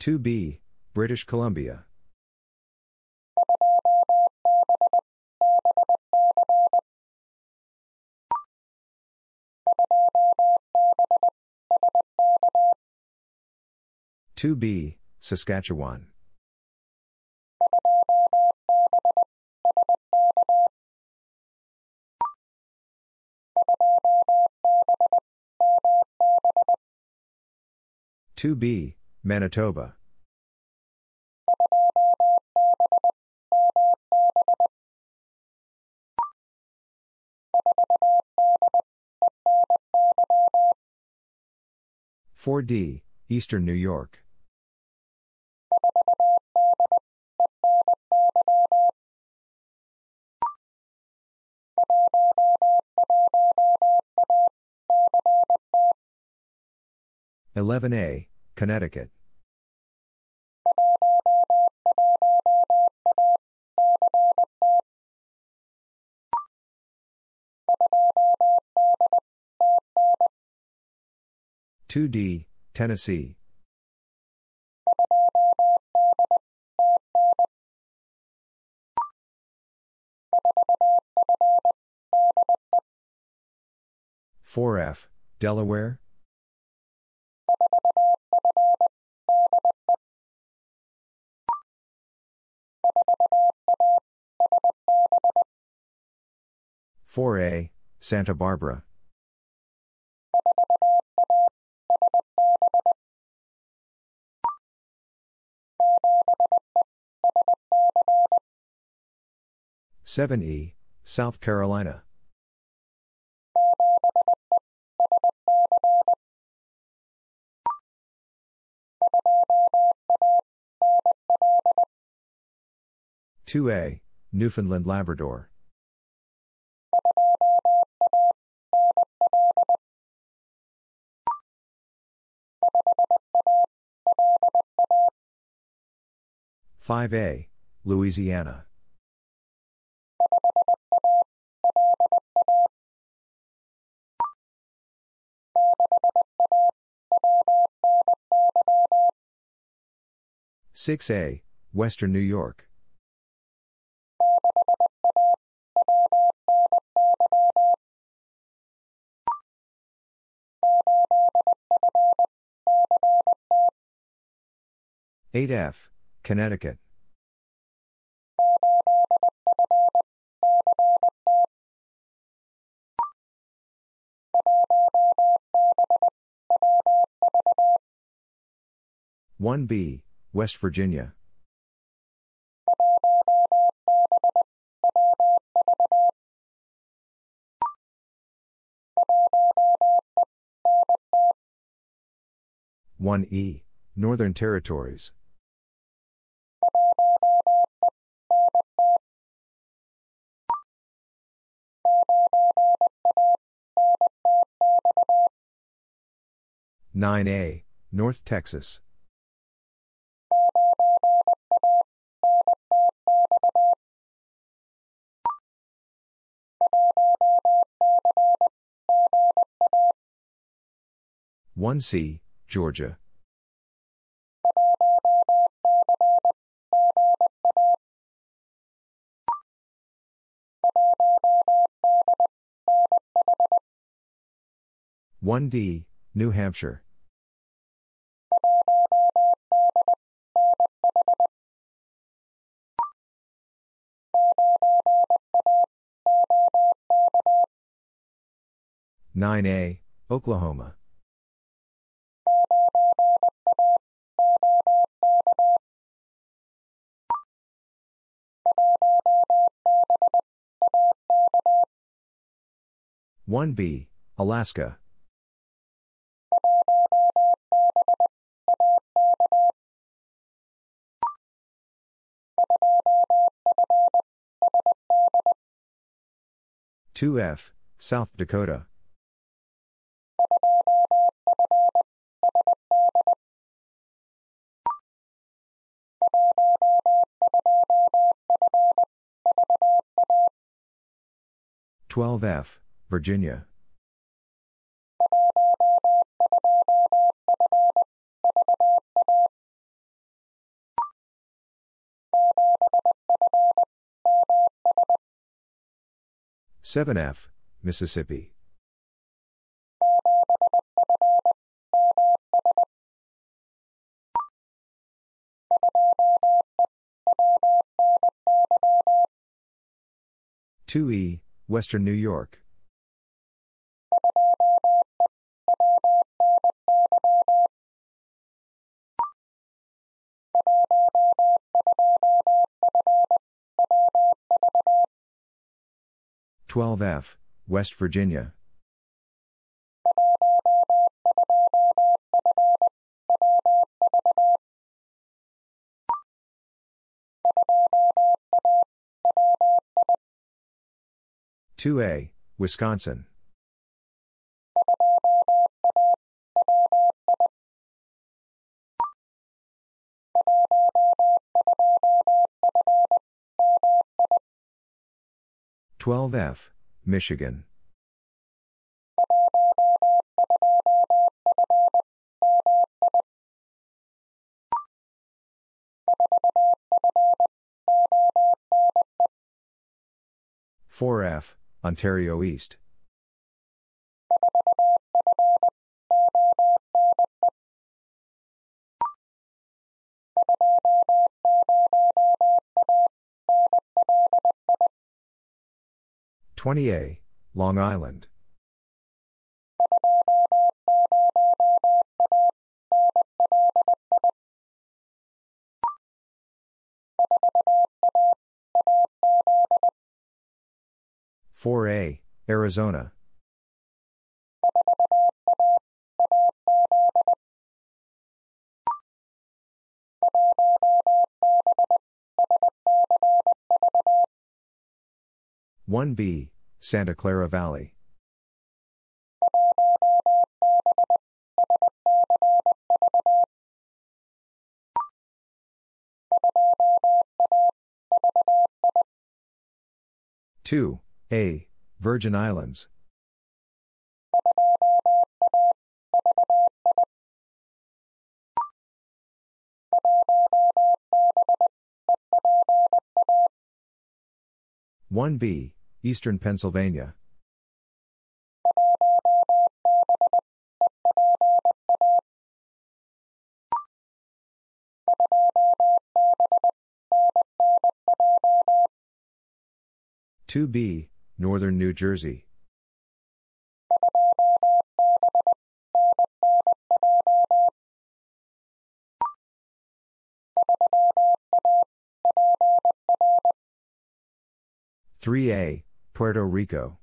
two B, British Columbia. two B, Saskatchewan. two B, Manitoba. four D, Eastern New York. eleven A, Connecticut. two D, Tennessee. four F, Delaware. four A, Santa Barbara. seven E, South Carolina. two A, Newfoundland Labrador. five A, Louisiana. six A, Western New York. eight F, Connecticut. one B, West Virginia. one E, Northern Territories. nine A, North Texas. one C, Georgia. one D, New Hampshire. nine A, Oklahoma. one B, Alaska. two F, South Dakota. twelve F, Virginia. seven F, Mississippi. two E, Western New York. twelve F, West Virginia. two A, Wisconsin. twelve F, Michigan. four F, Ontario East. twenty A, Long Island. four A, Arizona. one B, Santa Clara Valley. two A, Virgin Islands. one B, Eastern Pennsylvania. two B, Northern New Jersey. three A, Puerto Rico.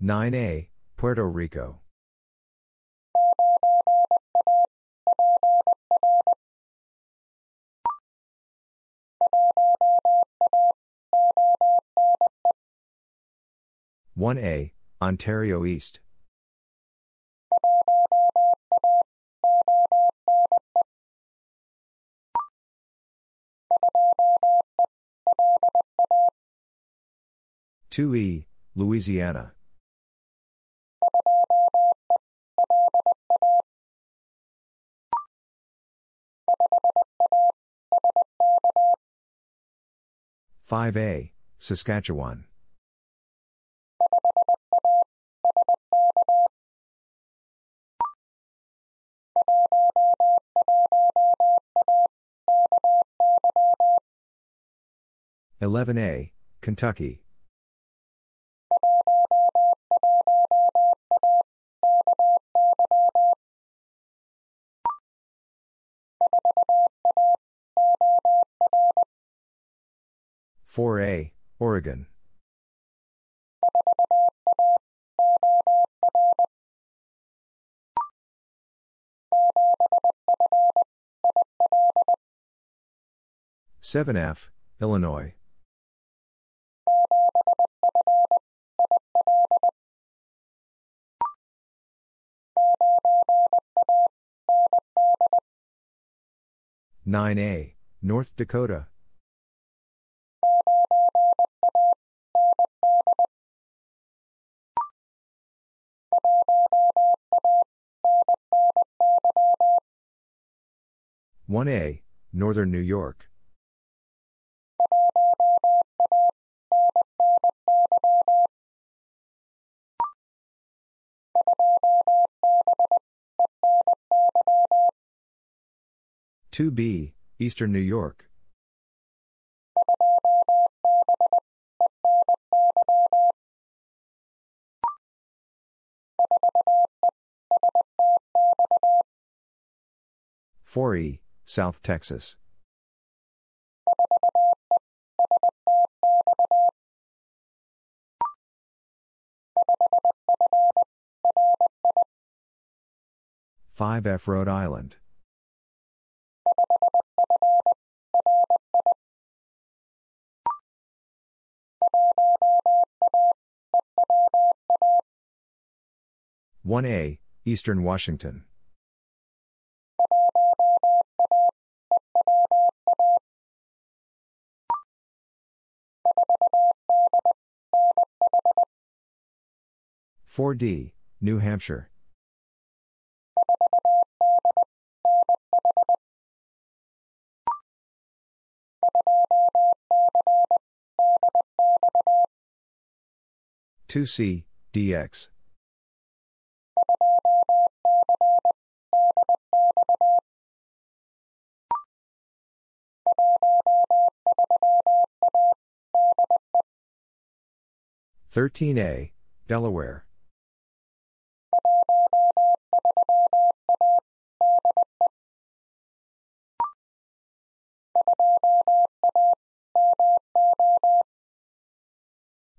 nine A, Puerto Rico. one A, Ontario East. two E, Louisiana. five A, Saskatchewan. eleven A, Kentucky. four A, Oregon. seven F, Illinois. nine A, North Dakota. one A, Northern New York. two B, Eastern New York. four E, South Texas. five F, Rhode Island. one A, Eastern Washington. four D, New Hampshire. two C, D X. thirteen A, Delaware.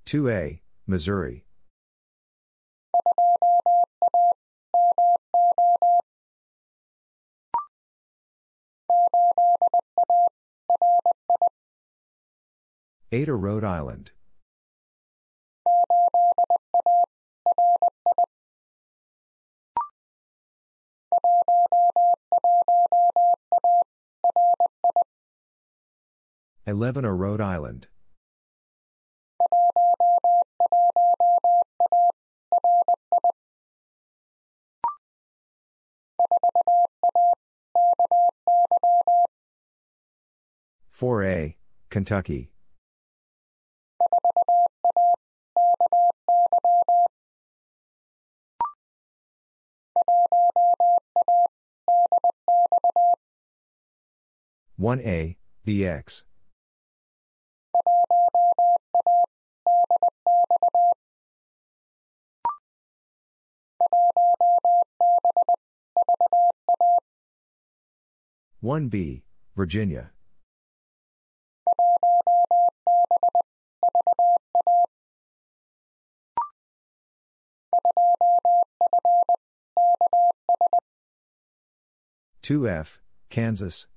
two A, Missouri. Ada, Rhode Island. Elevenor, Rhode Island. four A, Kentucky. one A, D X. one B, Virginia. two F, Kansas.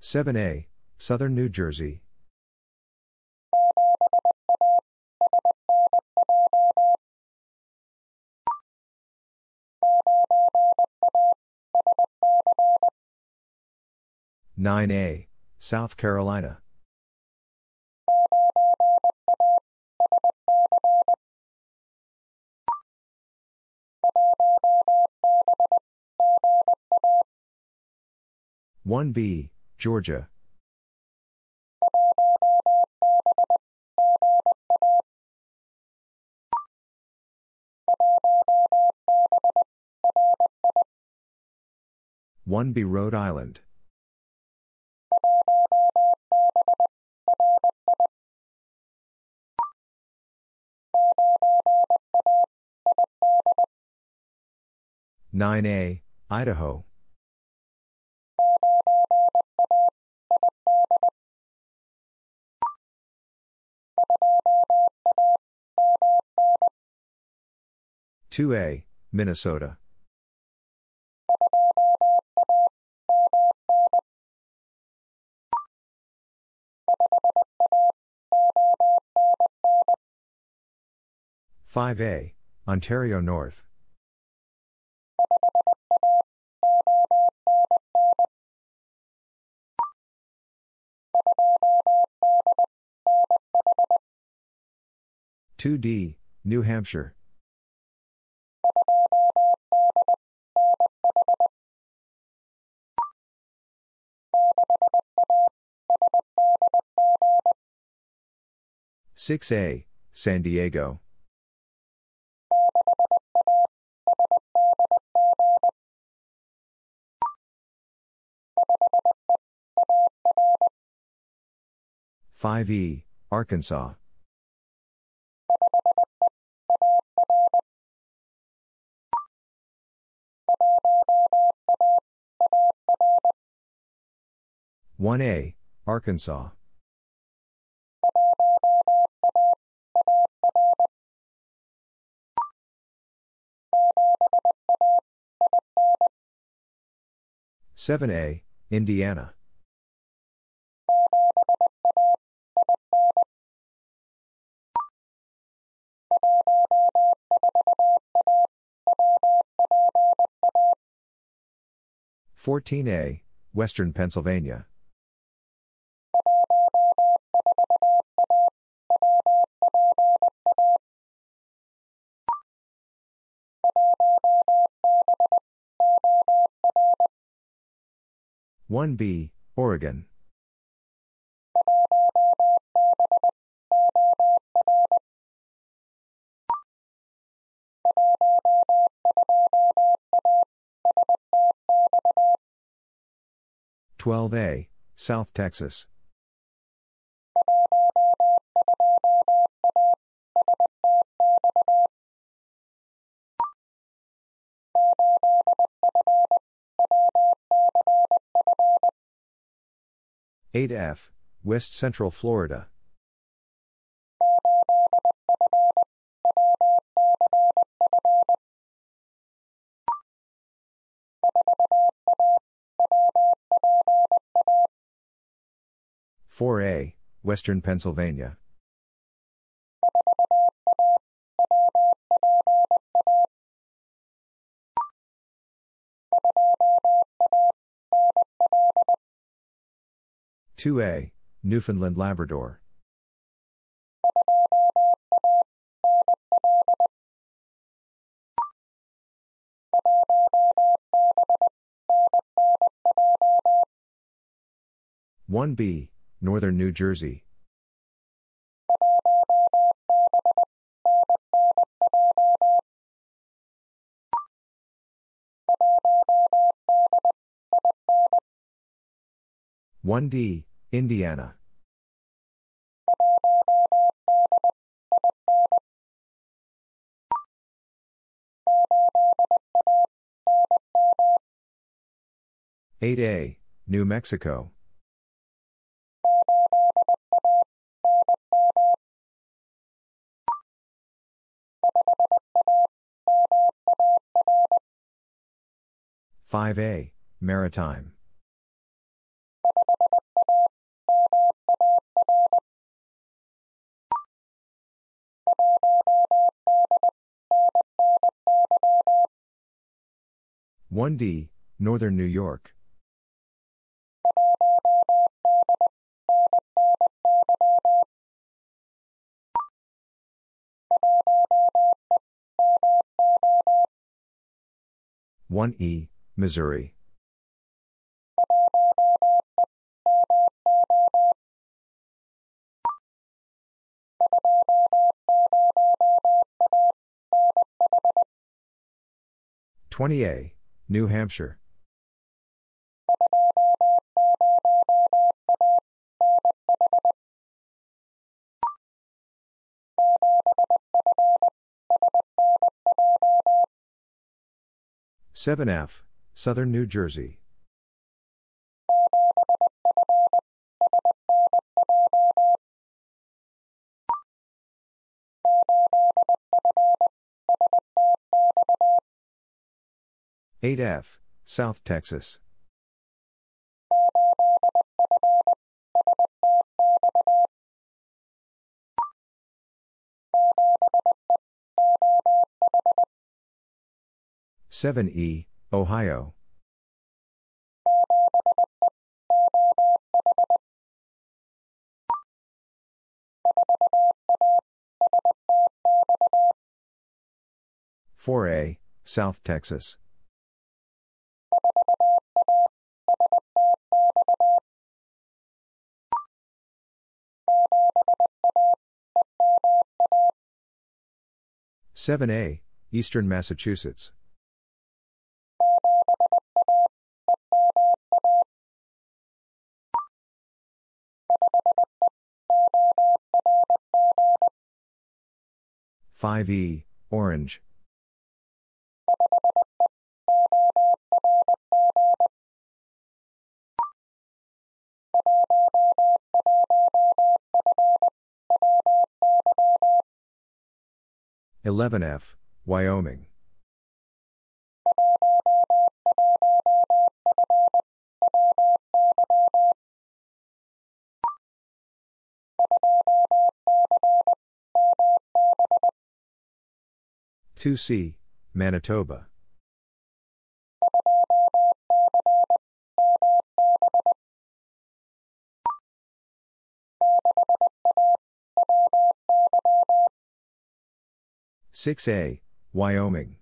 seven A, Southern New Jersey. nine A, South Carolina. one B, Georgia. one B, Rhode Island. nine A, Idaho. two A, Minnesota. five A, Ontario North. two D, New Hampshire. six A, San Diego. five E, Arkansas. one A, Arkansas. seven A, Indiana. fourteen A, Western Pennsylvania. one B, Oregon. twelve A, South Texas. eight F, West Central Florida. four A, Western Pennsylvania. two A, Newfoundland Labrador. one B, Northern New Jersey. one D, Indiana. eight A, New Mexico. five A, Maritime. one D, Northern New York. one E, Missouri. twenty A, New Hampshire. seven F, Southern New Jersey. eight F, South Texas. seven E, Ohio. four A, South Texas. seven A, Eastern Massachusetts. five E, Orange. eleven F, Wyoming. two C, Manitoba. six A, Wyoming.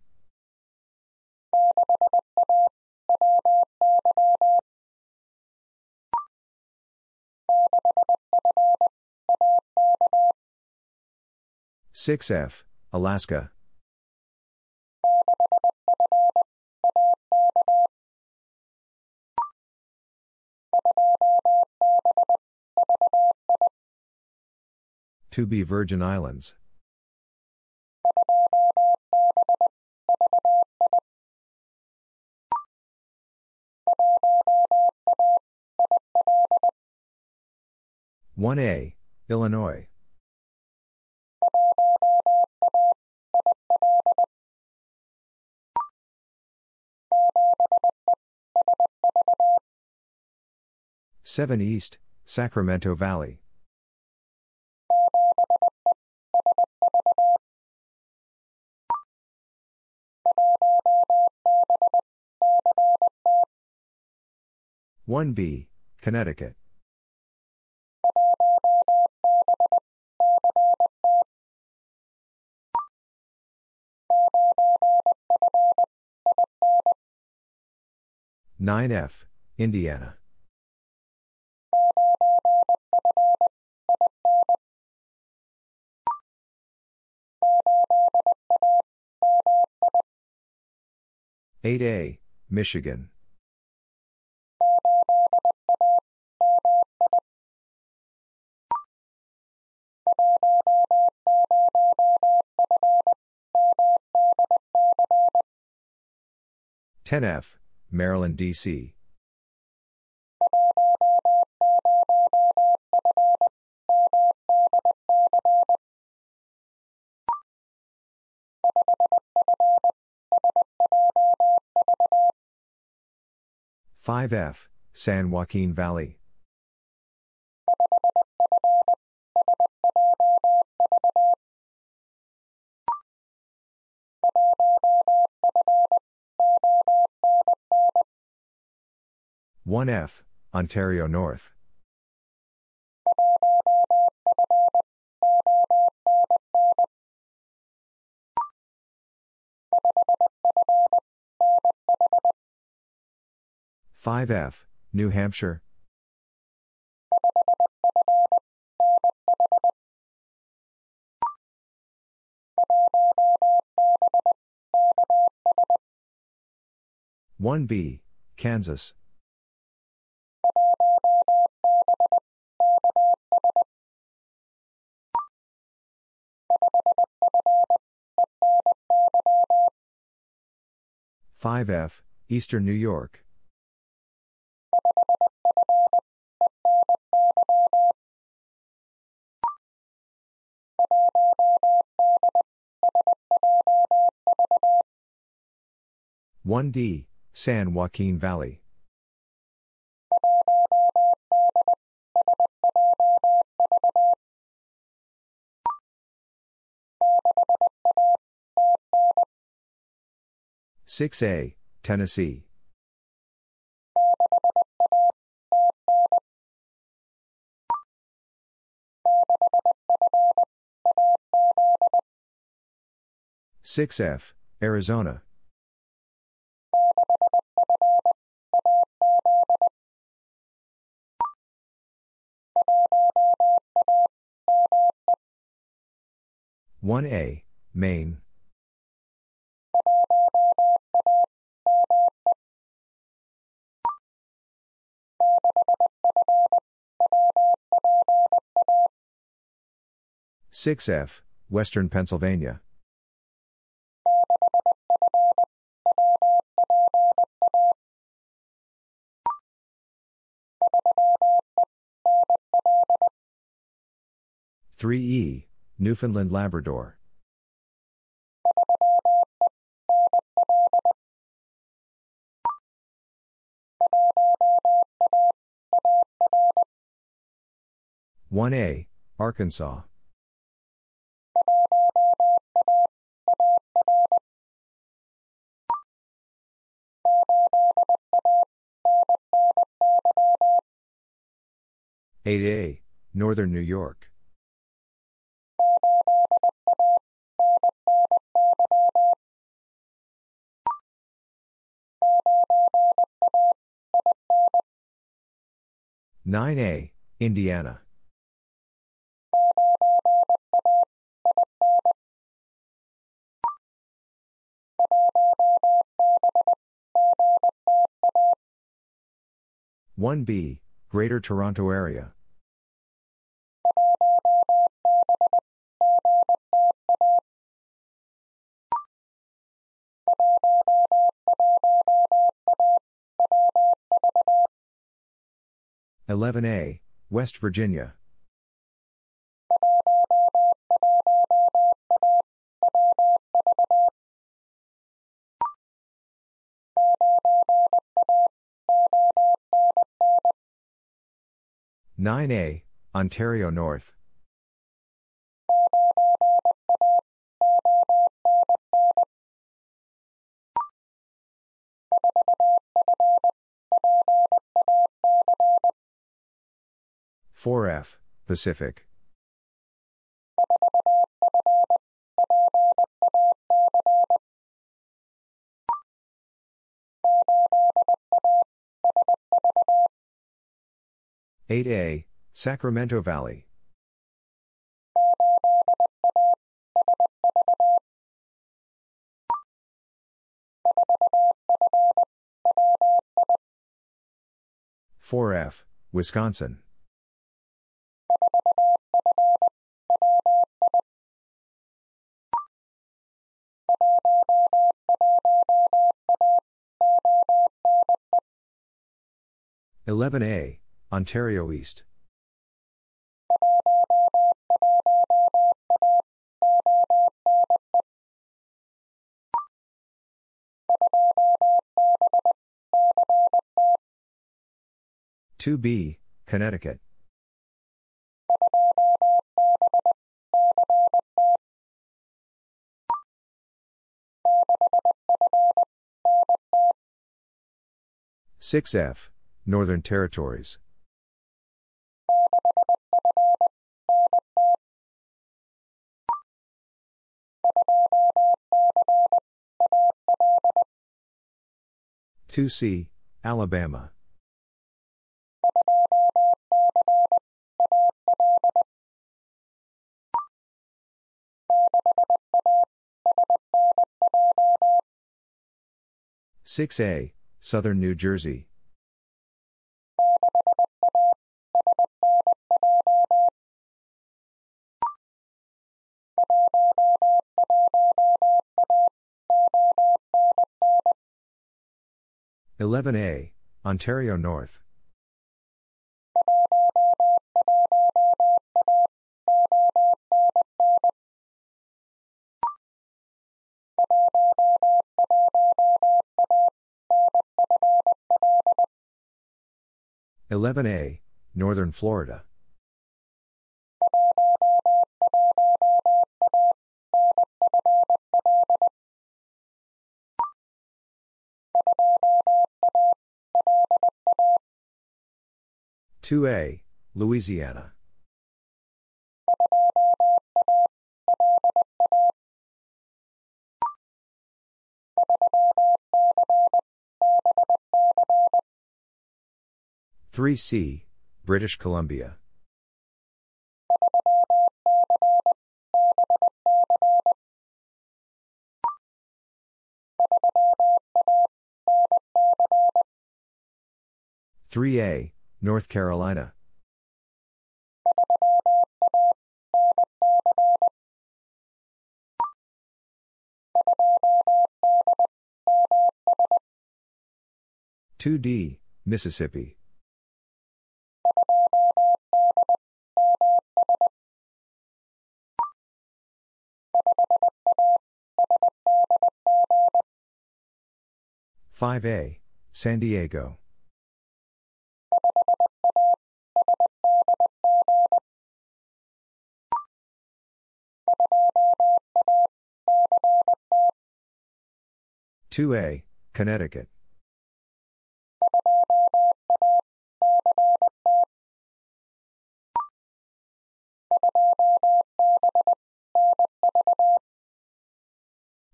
six F, Alaska. two B, Virgin Islands. one A, Illinois. seven East, Sacramento Valley. one B, Connecticut. nine F, Indiana. eight A, Michigan. ten F, Maryland, D C five F, San Joaquin Valley. one F, Ontario North. five F, New Hampshire. one B, Kansas. five F, Eastern New York. one D, San Joaquin Valley. six A, Tennessee. six F, Arizona. one A, Maine. six F, Western Pennsylvania. three E, Newfoundland Labrador. one A, Arkansas. eight A, Northern New York. nine A, Indiana. one B, Greater Toronto Area. eleven A, West Virginia. nine A, Ontario North. four F, Pacific. eight A, Sacramento Valley. four F, Wisconsin. eleven A, Ontario East. two B, Connecticut. six F, Northern Territories. two C, Alabama. six A, Southern New Jersey. eleven A, Ontario North. eleven A, Northern Florida. two A, Louisiana. three C, British Columbia. three A, North Carolina. two D, Mississippi. five A, San Diego. two A, Connecticut.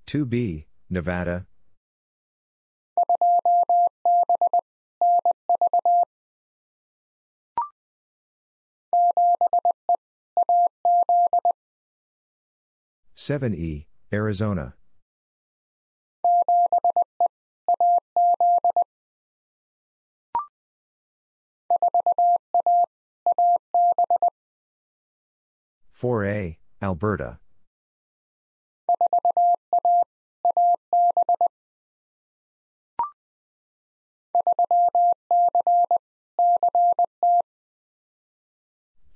two B, Nevada. seven E, Arizona. four A, Alberta.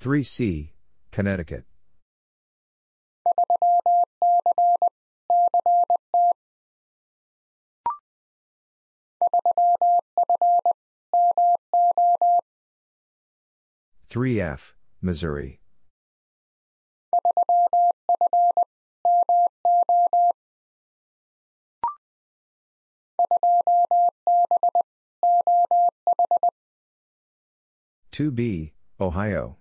three C, Connecticut. three F, Missouri. two B, Ohio.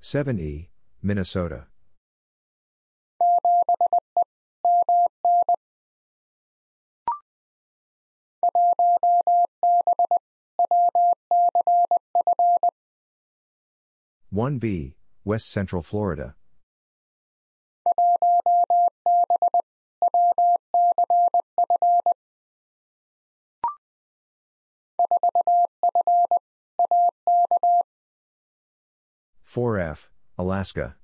seven E, Minnesota. one B, West Central Florida. four F, Alaska.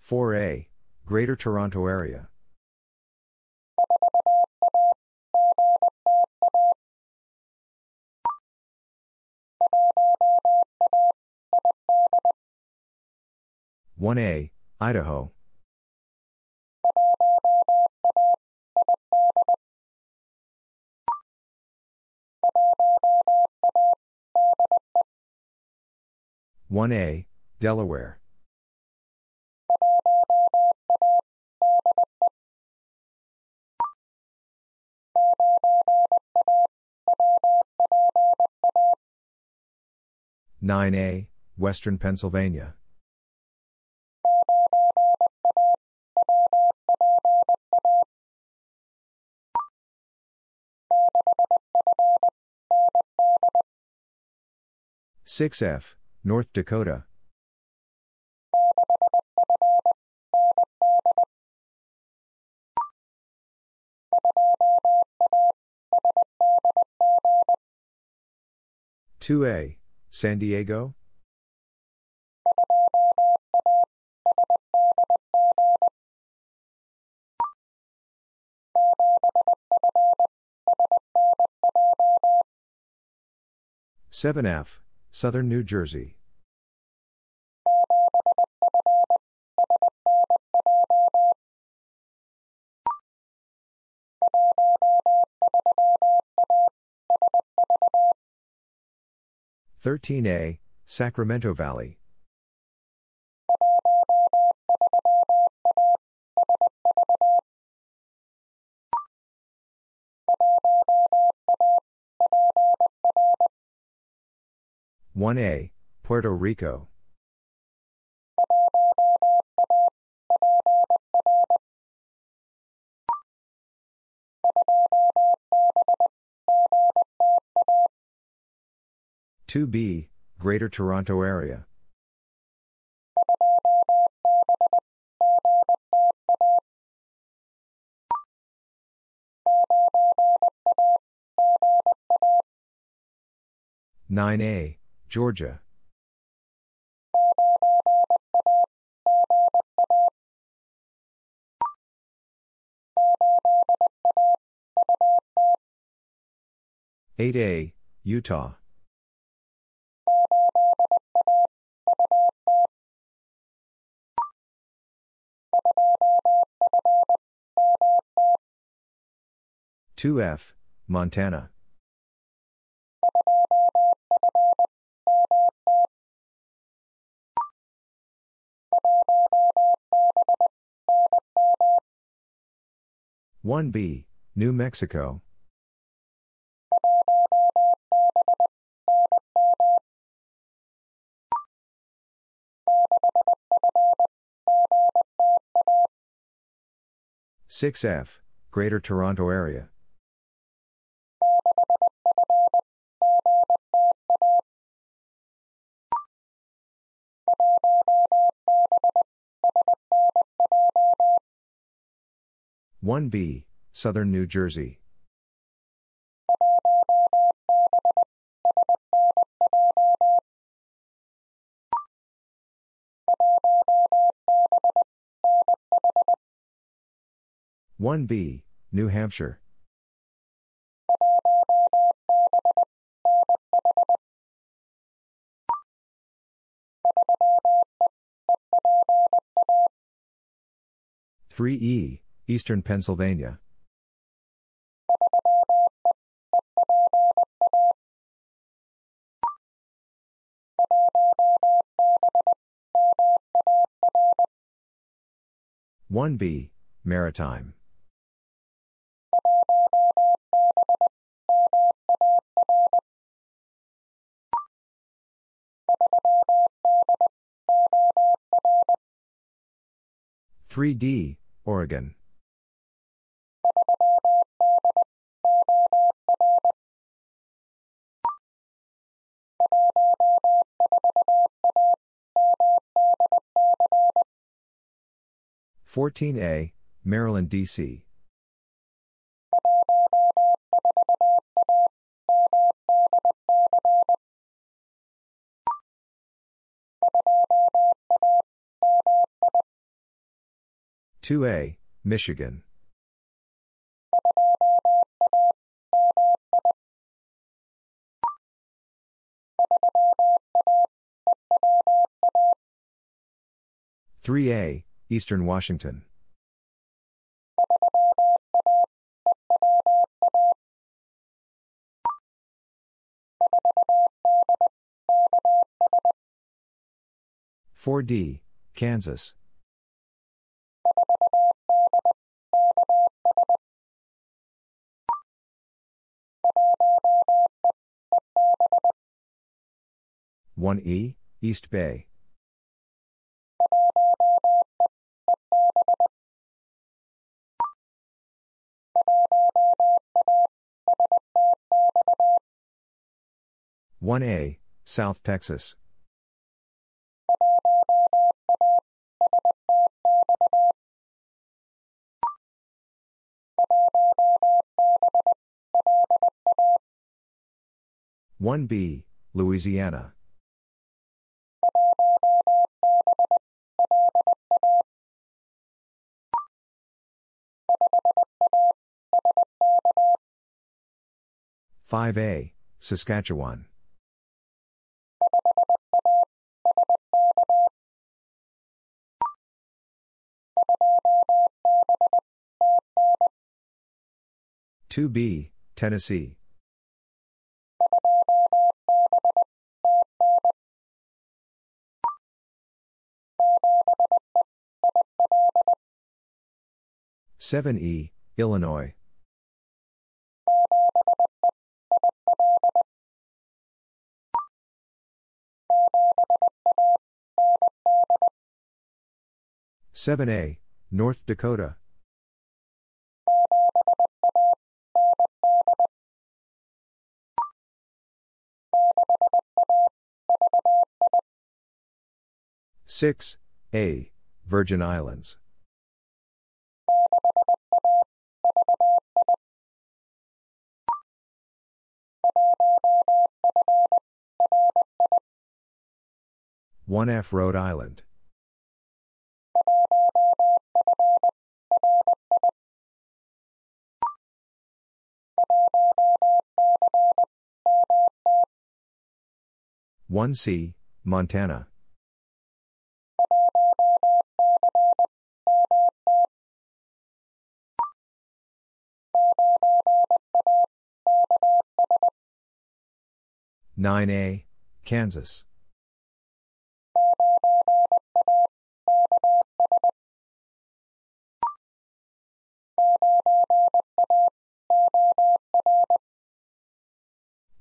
four A, Greater Toronto Area. one A, Idaho. one A, Delaware. nine A, Western Pennsylvania. six F, North Dakota. two A, San Diego. seven F, Southern New Jersey. thirteen A, Sacramento Valley. one A, Puerto Rico. two B, Greater Toronto Area. nine A, Georgia. eight A, Utah. two F, Montana. one B, New Mexico. six F, Greater Toronto Area. one B, Southern New Jersey. one B, New Hampshire. three E, Eastern Pennsylvania. one B, Maritime. three D, Oregon. fourteen A, Maryland, D C two A, Michigan. three A, Eastern Washington. four D, Kansas. one E, East Bay. one A, South Texas. one B, Louisiana. five A, Saskatchewan. two B, Tennessee. seven E, Illinois. seven A, North Dakota. six A, Virgin Islands. one F, Rhode Island. one C, Montana. nine A, Kansas.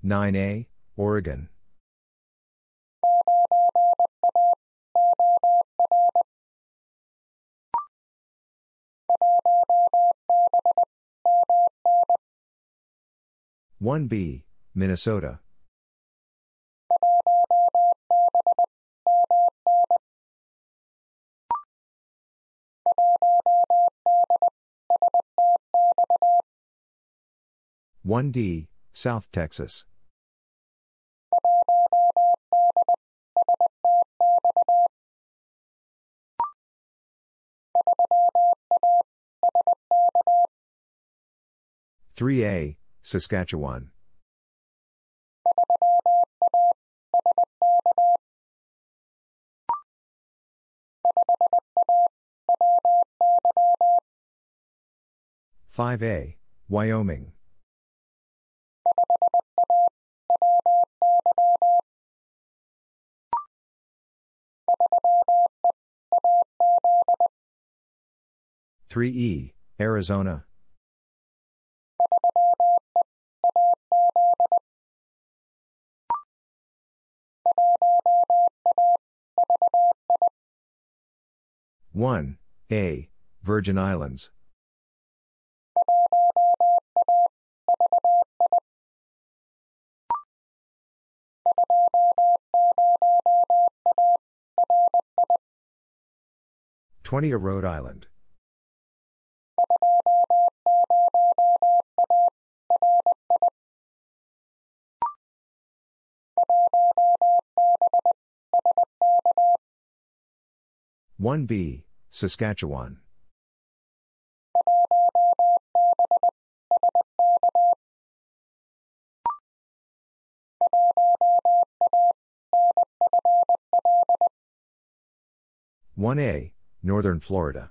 nine A, Oregon. one B, Minnesota. one D, South Texas. three A, Saskatchewan. five A, Wyoming. three E, Arizona. one A, Virgin Islands. twenty A, Rhode Island. one B, Saskatchewan. one A, Northern Florida.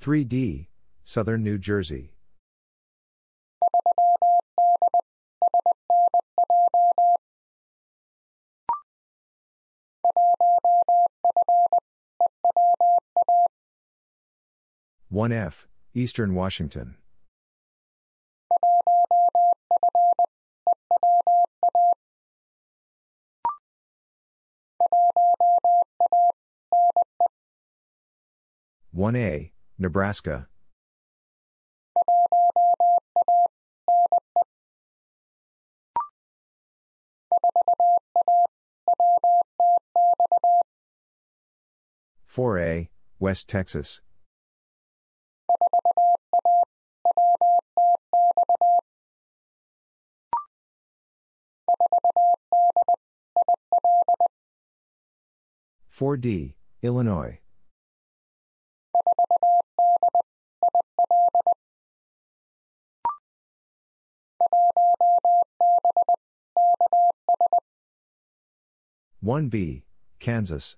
three D, Southern New Jersey. one F, Eastern Washington. one A, Nebraska. four A, West Texas. four D, Illinois. one B, Kansas.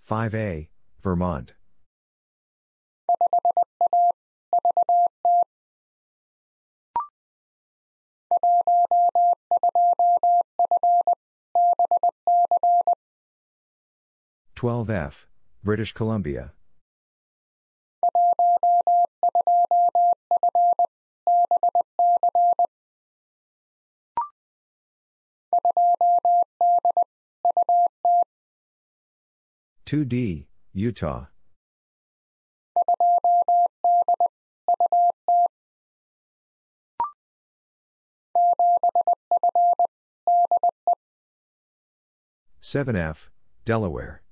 five A, Vermont. twelve F, British Columbia. two D, Utah. seven F, Delaware.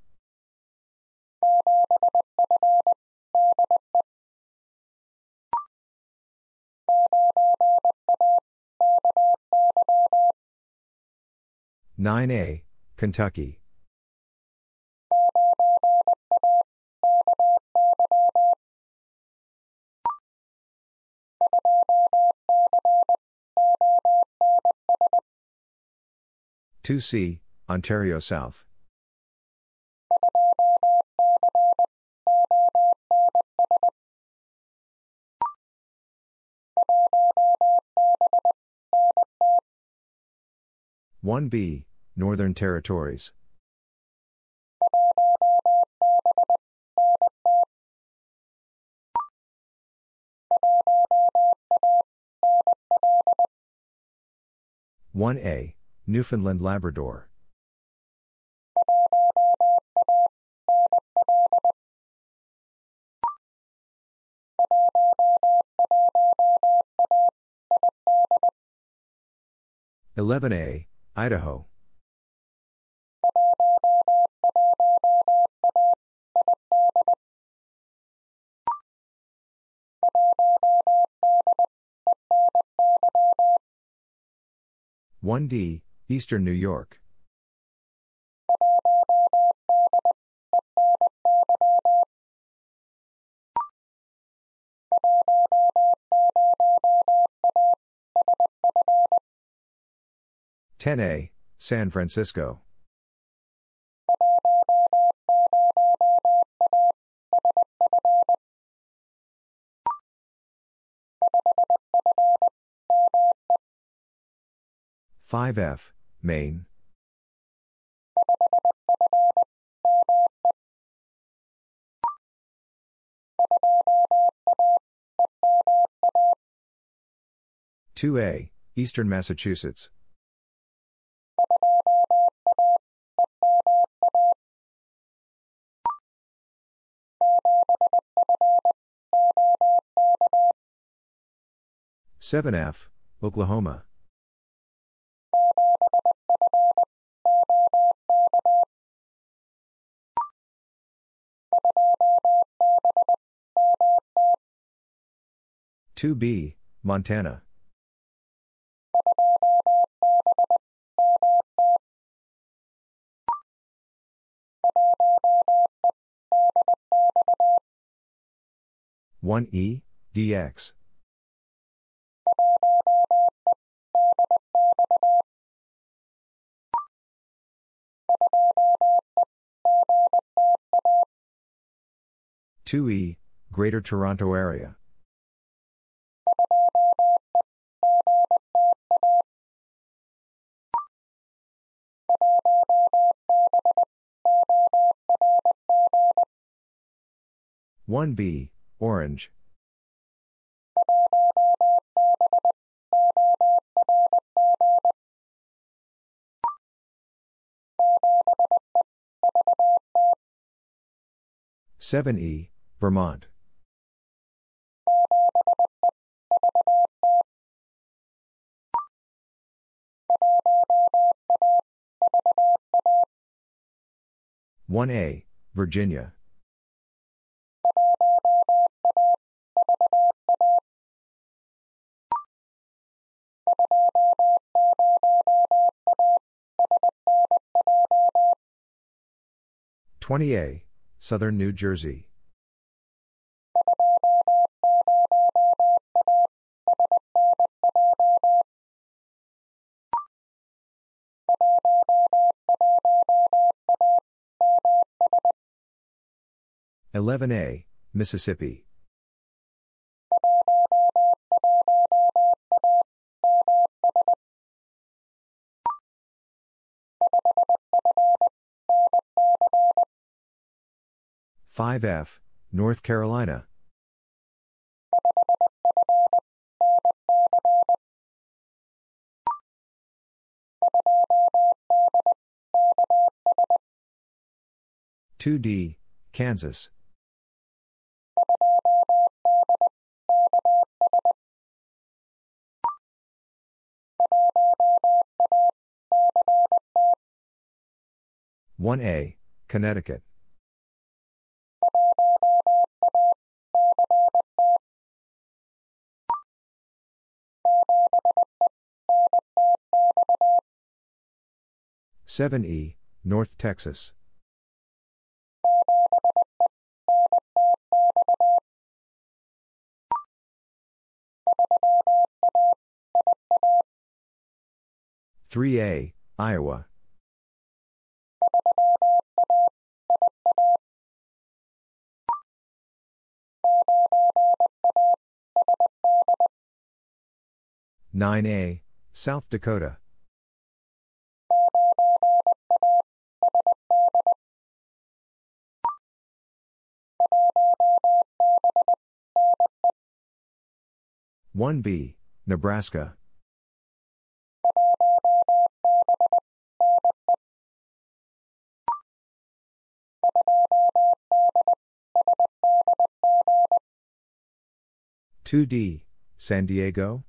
nine A, Kentucky. two C, Ontario South. one B, Northern Territories. one A, Newfoundland Labrador. eleven A, Idaho. one D, Eastern New York. ten A, San Francisco. five F, Maine. two A, Eastern Massachusetts. seven F, Oklahoma. two B, Montana. one E, D X. two E, Greater Toronto Area. one B, Orange. seven E, Vermont. one A, Virginia. twenty A, Southern New Jersey. eleven A, Mississippi. five F, North Carolina. two D, Kansas. one A, Connecticut. seven E, North Texas. three A, Iowa. nine A, South Dakota. one B, Nebraska. two D, San Diego.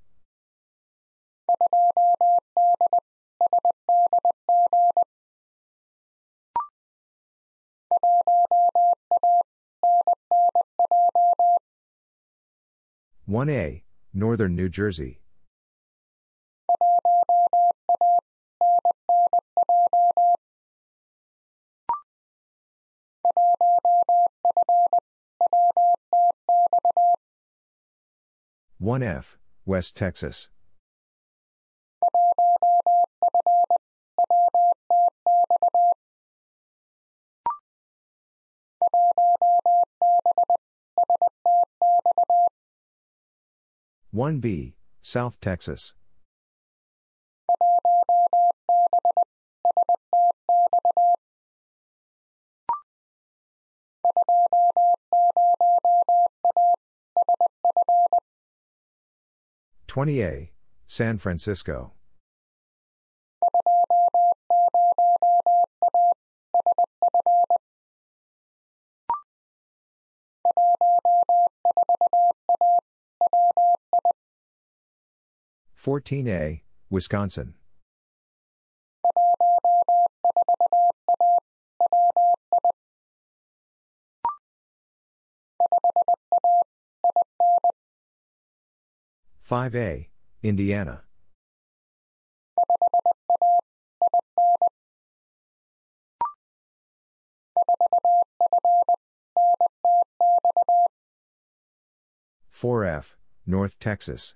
one A, Northern New Jersey. one F, West Texas. one B, South Texas. twenty A, San Francisco. fourteen A, Wisconsin. five A, Indiana. four F, North Texas.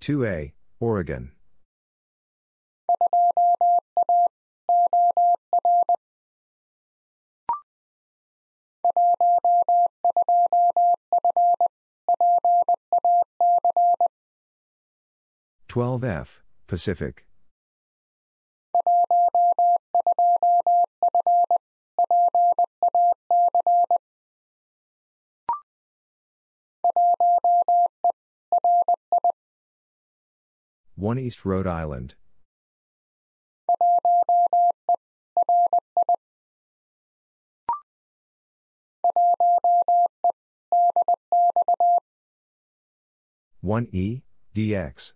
two A, Oregon. twelve F, Pacific. one East Rhode Island. one E, D X.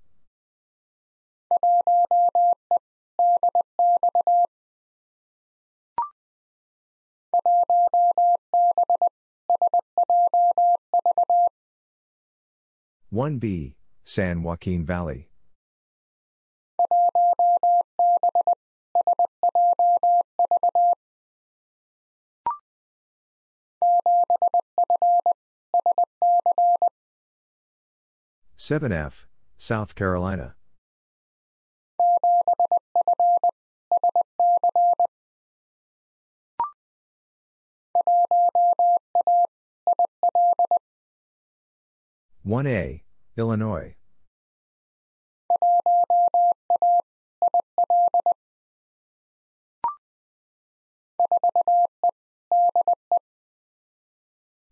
one B, San Joaquin Valley. seven F, South Carolina. one A, Illinois.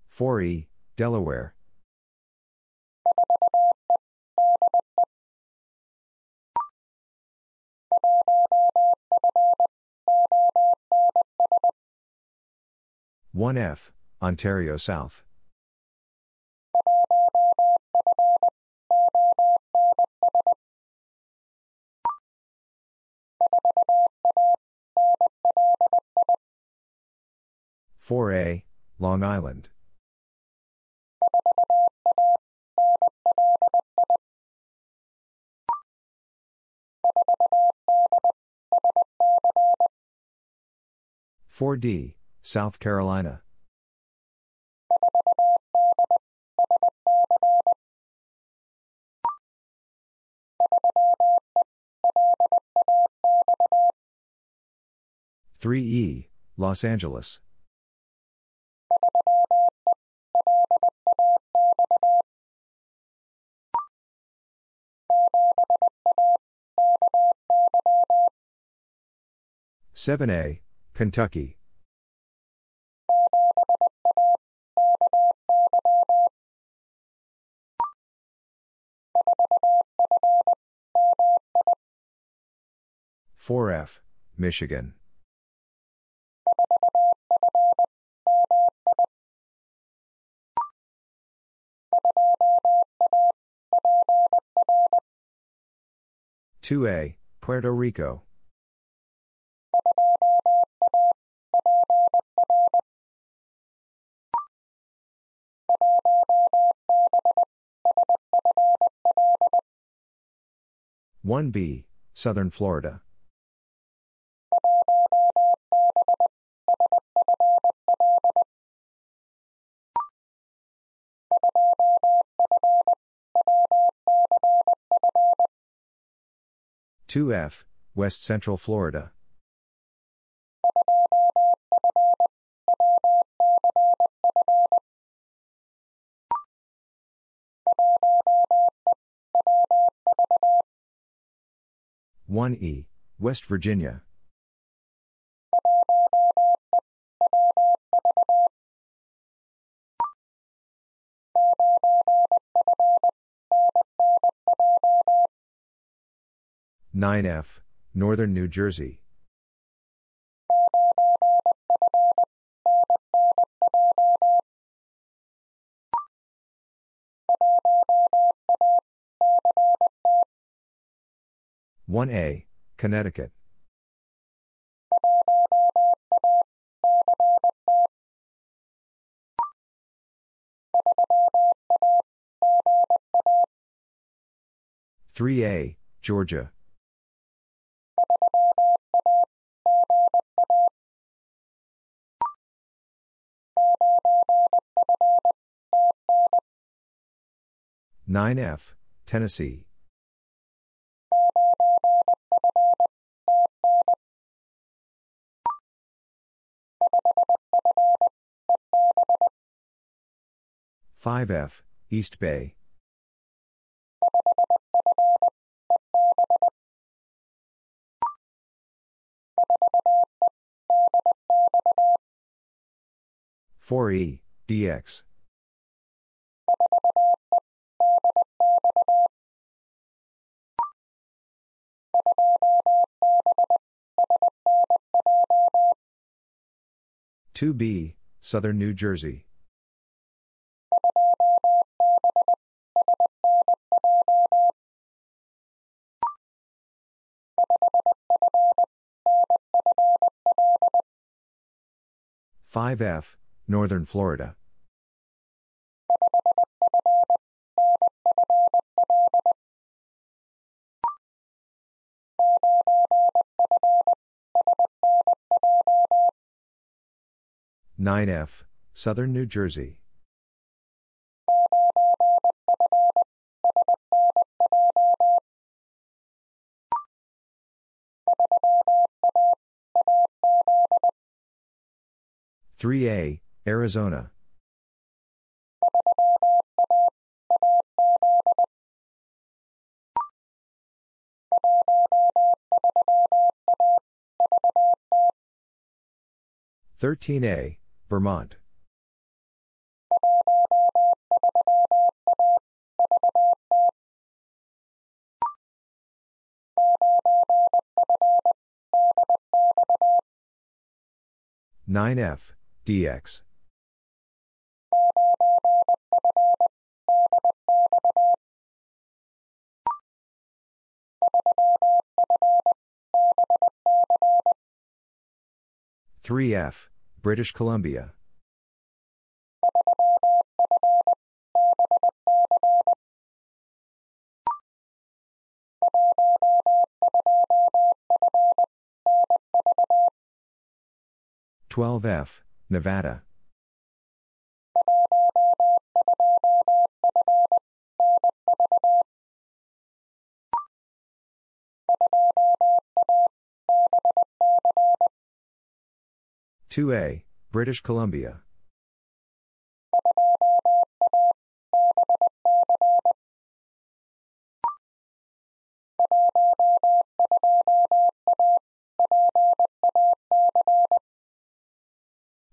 four E, Delaware. one F, Ontario South. four A, Long Island. four D, South Carolina. three E, Los Angeles. seven A, Kentucky. four F, Michigan. two A, Puerto Rico. one B, Southern Florida. two F, West Central Florida. one E, West Virginia. nine F, Northern New Jersey. one A, Connecticut. three A, Georgia. nine F, Tennessee. five F, East Bay. four E, D X. two B, Southern New Jersey. five F, Northern Florida. nine F, Southern New Jersey. three A, Arizona. thirteen A, Vermont. nine F, D X. three F, British Columbia. twelve F, Nevada. two A, British Columbia.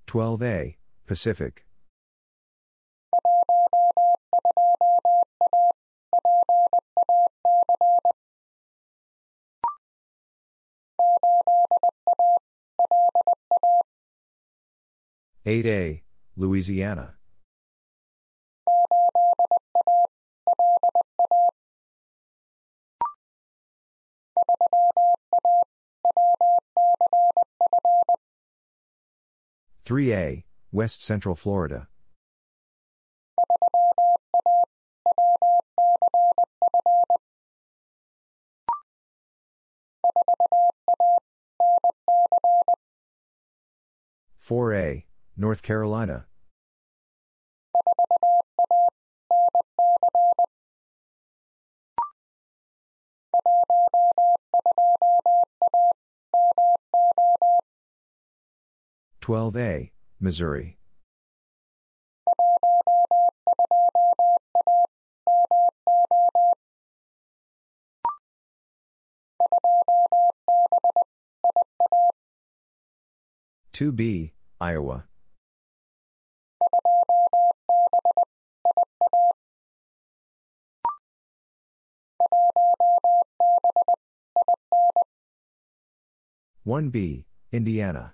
twelve A, Pacific. eight A, Louisiana. three A, West Central Florida. four A, North Carolina. twelve A, Missouri. two B, Iowa. one B, Indiana.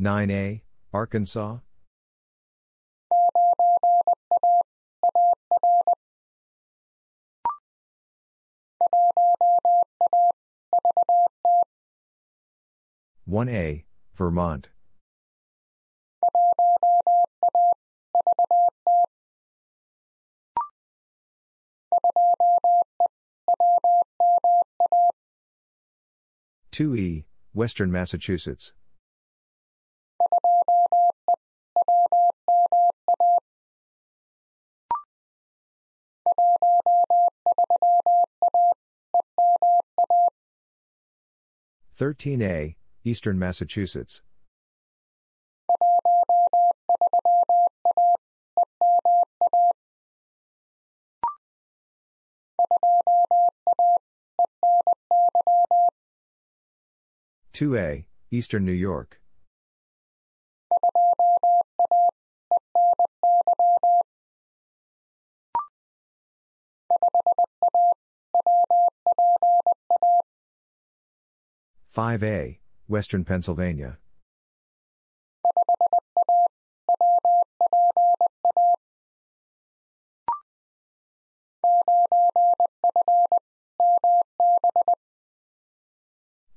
nine A, Arkansas. one A, Vermont. two E, Western Massachusetts. thirteen A, Eastern Massachusetts. two A, Eastern New York. five A, Western Pennsylvania.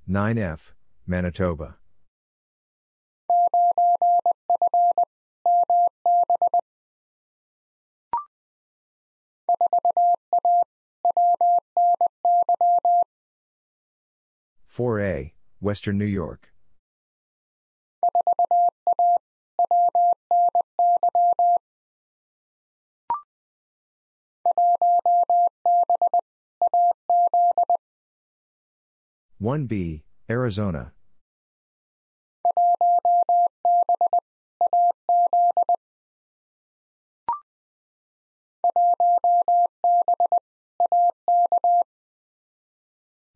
nine F, Manitoba. four A, Western New York. one B, Arizona.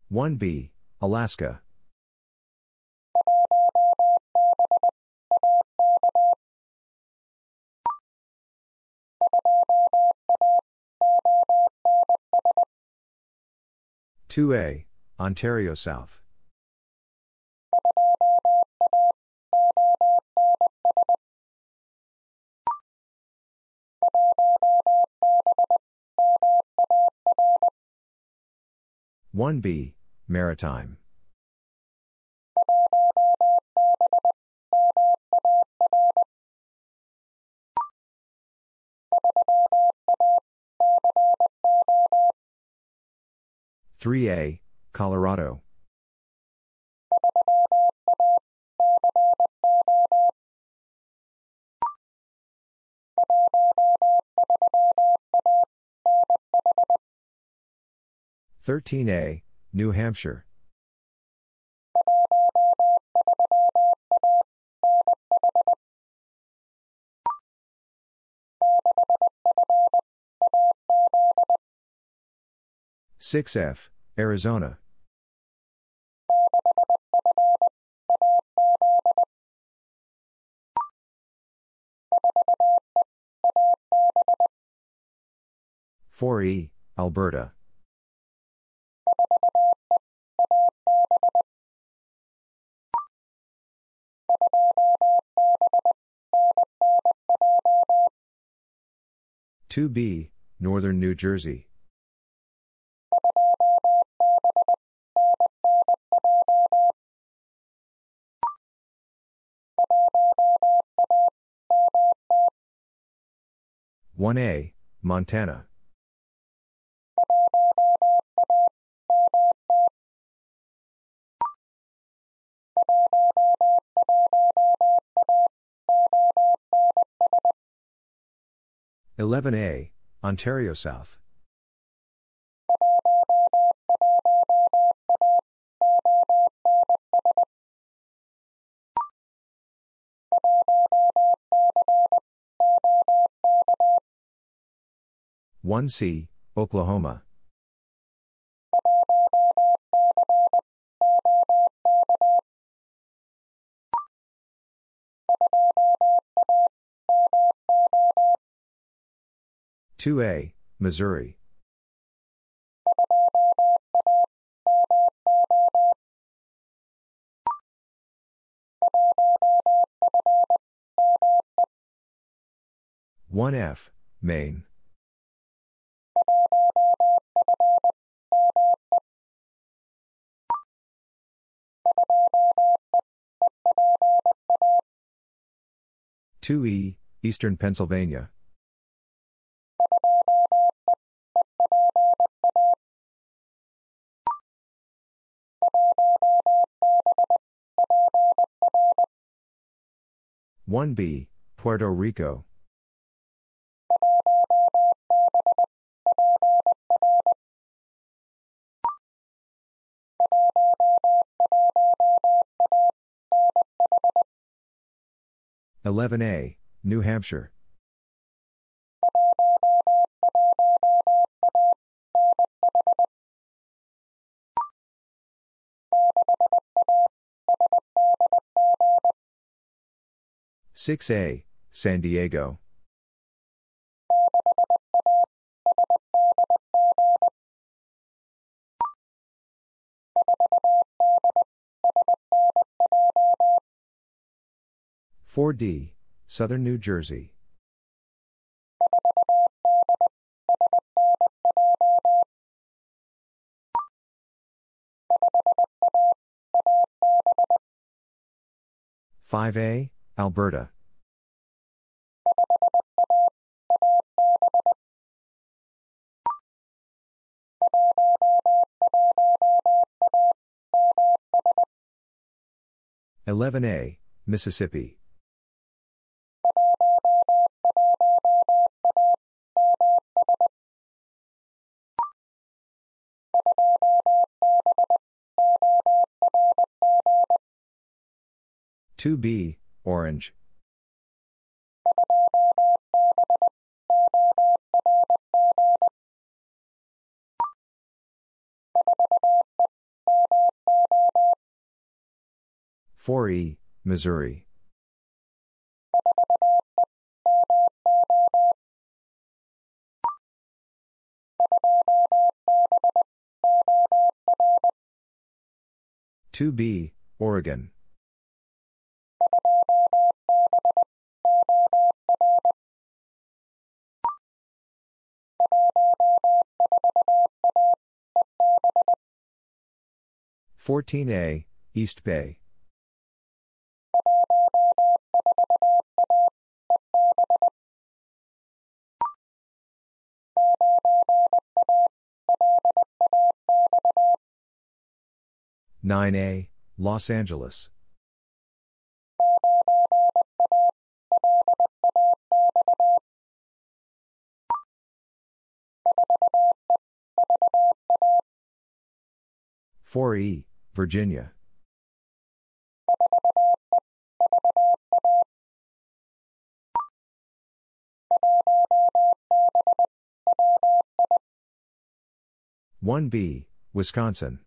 one B, Alaska. two A, Ontario South. one B, Maritime. three A, Colorado. thirteen A, New Hampshire. six F, Arizona. four E, Alberta. two B, Northern New Jersey. one A, Montana. eleven A, Ontario South. one C, Oklahoma. two A, Missouri. one F, Maine. two E, Eastern Pennsylvania. one B, Puerto Rico. eleven A, New Hampshire. six A, San Diego. four D, Southern New Jersey. five A, Alberta. eleven A, Mississippi. two B, Orange. four E, Missouri. two B, Oregon. fourteen A, East Bay. nine A, Los Angeles. four E, Virginia. one B, Wisconsin.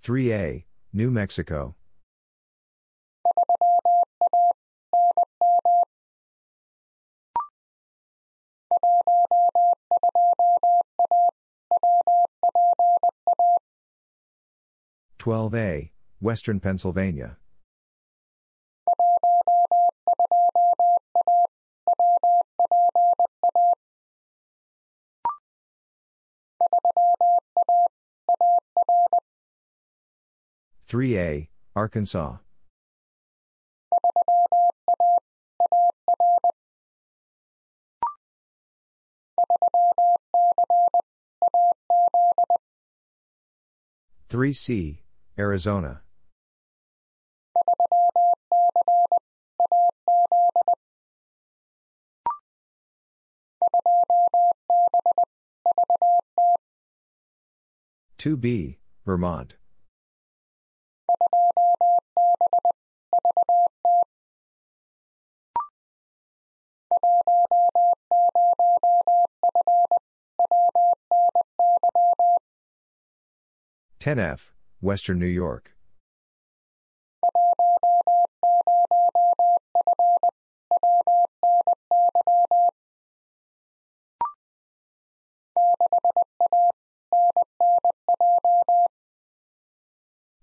three A, New Mexico. twelve A, Western Pennsylvania. three A, Arkansas. three C, Arizona. two B, Vermont. ten F, Western New York.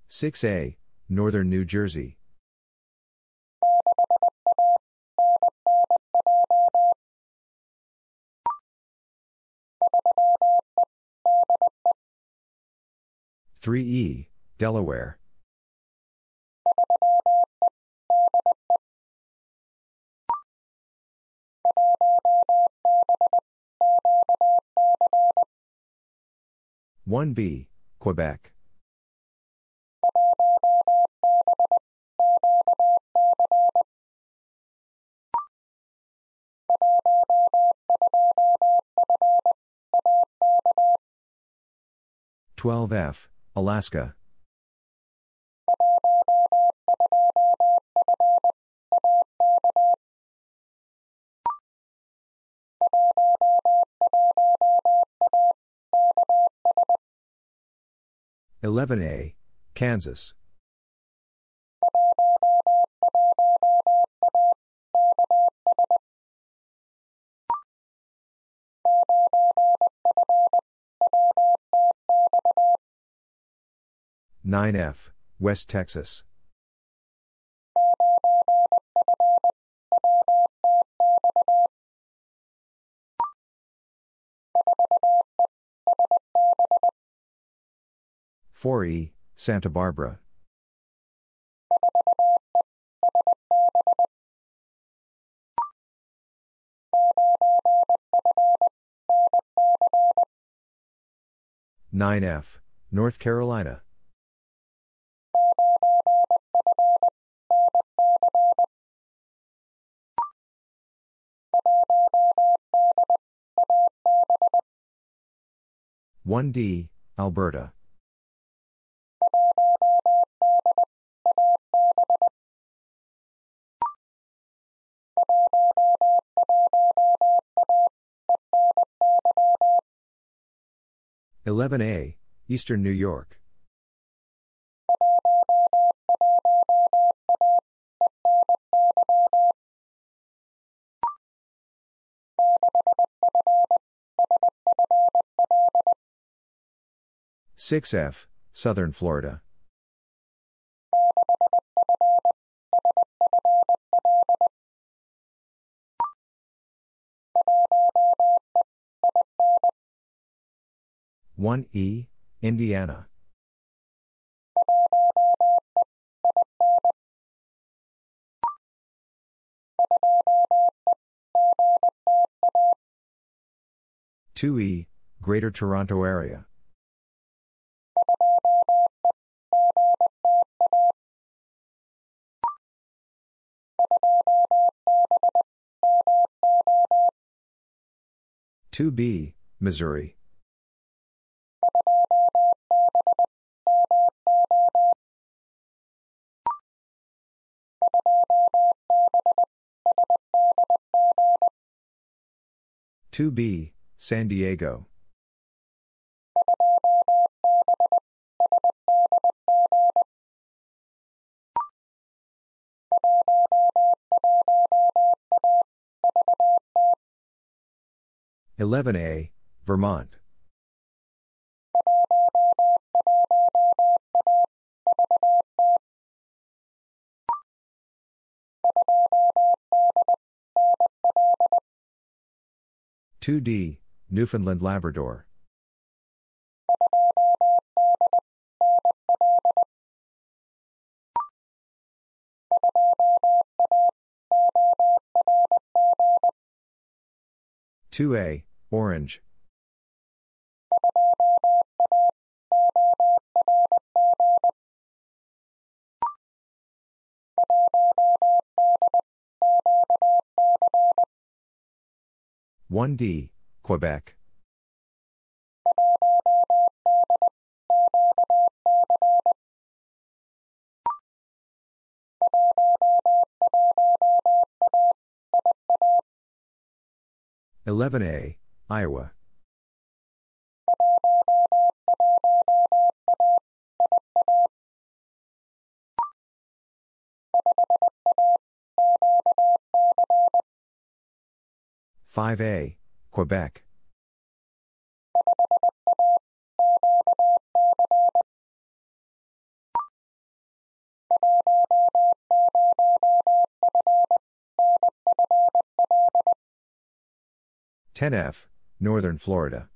six A, Northern New Jersey. three E, Delaware. one B, Quebec. twelve F, Alaska. eleven A, Kansas. nine F, West Texas. four E, Santa Barbara. nine F, North Carolina. one D, Alberta. eleven A, Eastern New York. six F, Southern Florida. one E, Indiana. two E, Greater Toronto Area. two B, Missouri. two B, San Diego. eleven A, Vermont. two D, Newfoundland Labrador. two A, Orange. one D, Quebec. eleven A, Iowa. five A, Quebec. ten F, Northern Florida.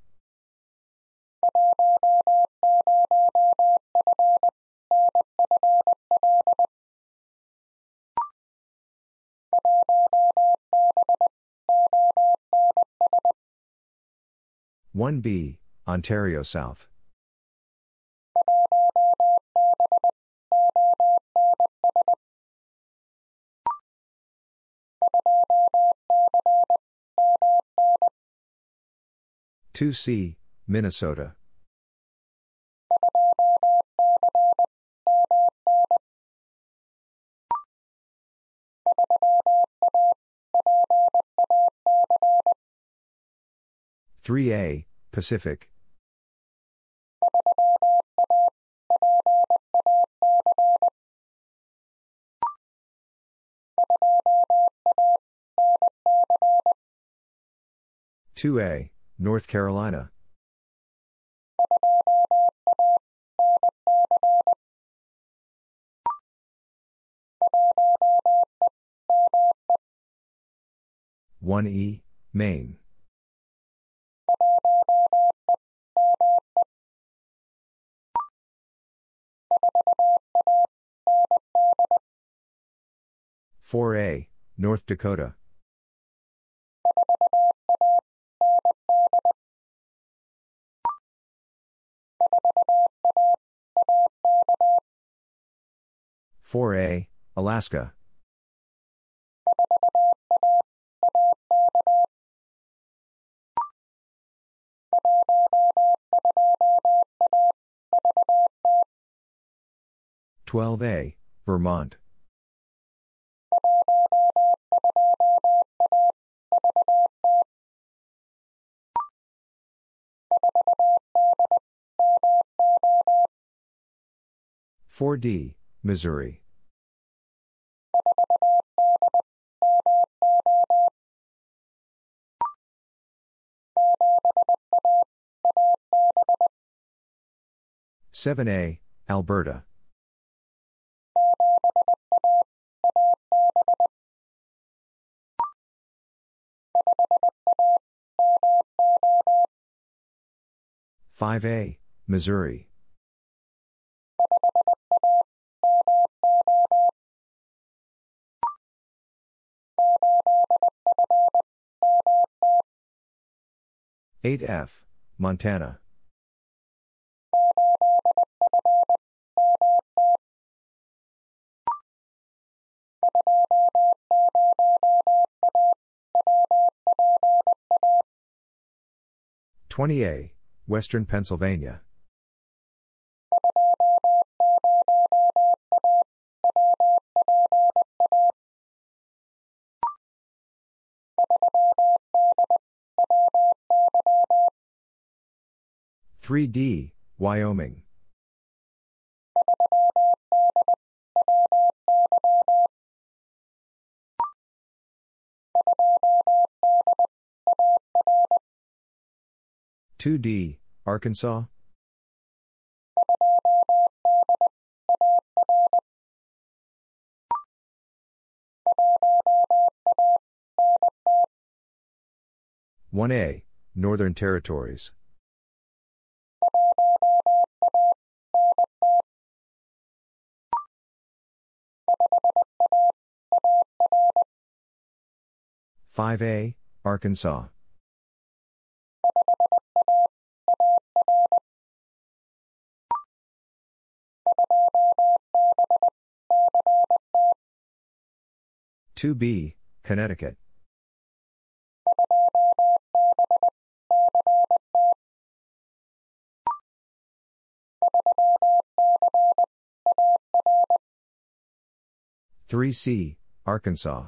one B, Ontario South. two C, Minnesota. three A, Pacific. two A, North Carolina. one E, Maine. four A, North Dakota. four A, Alaska. twelve A, Vermont. four D, Missouri. seven A, Alberta. five A, Missouri. eight F, Montana. twenty A, Western Pennsylvania. three D, Wyoming. two D, Arkansas. one A, Northern Territories. five A, Arkansas. two B, Connecticut. three C, Arkansas.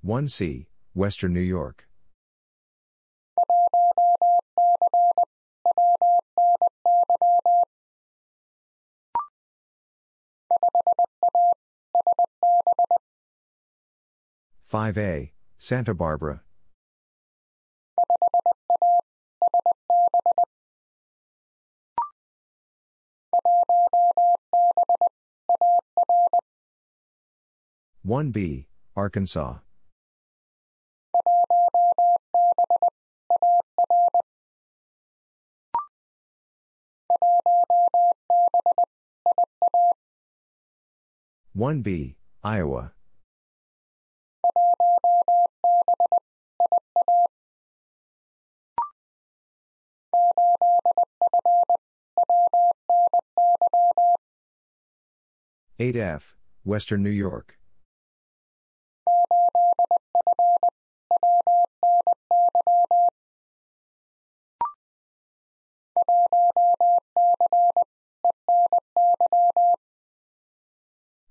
one C, Western New York. five A, Santa Barbara. one B, Arkansas. one B, Iowa. eight F, Western New York.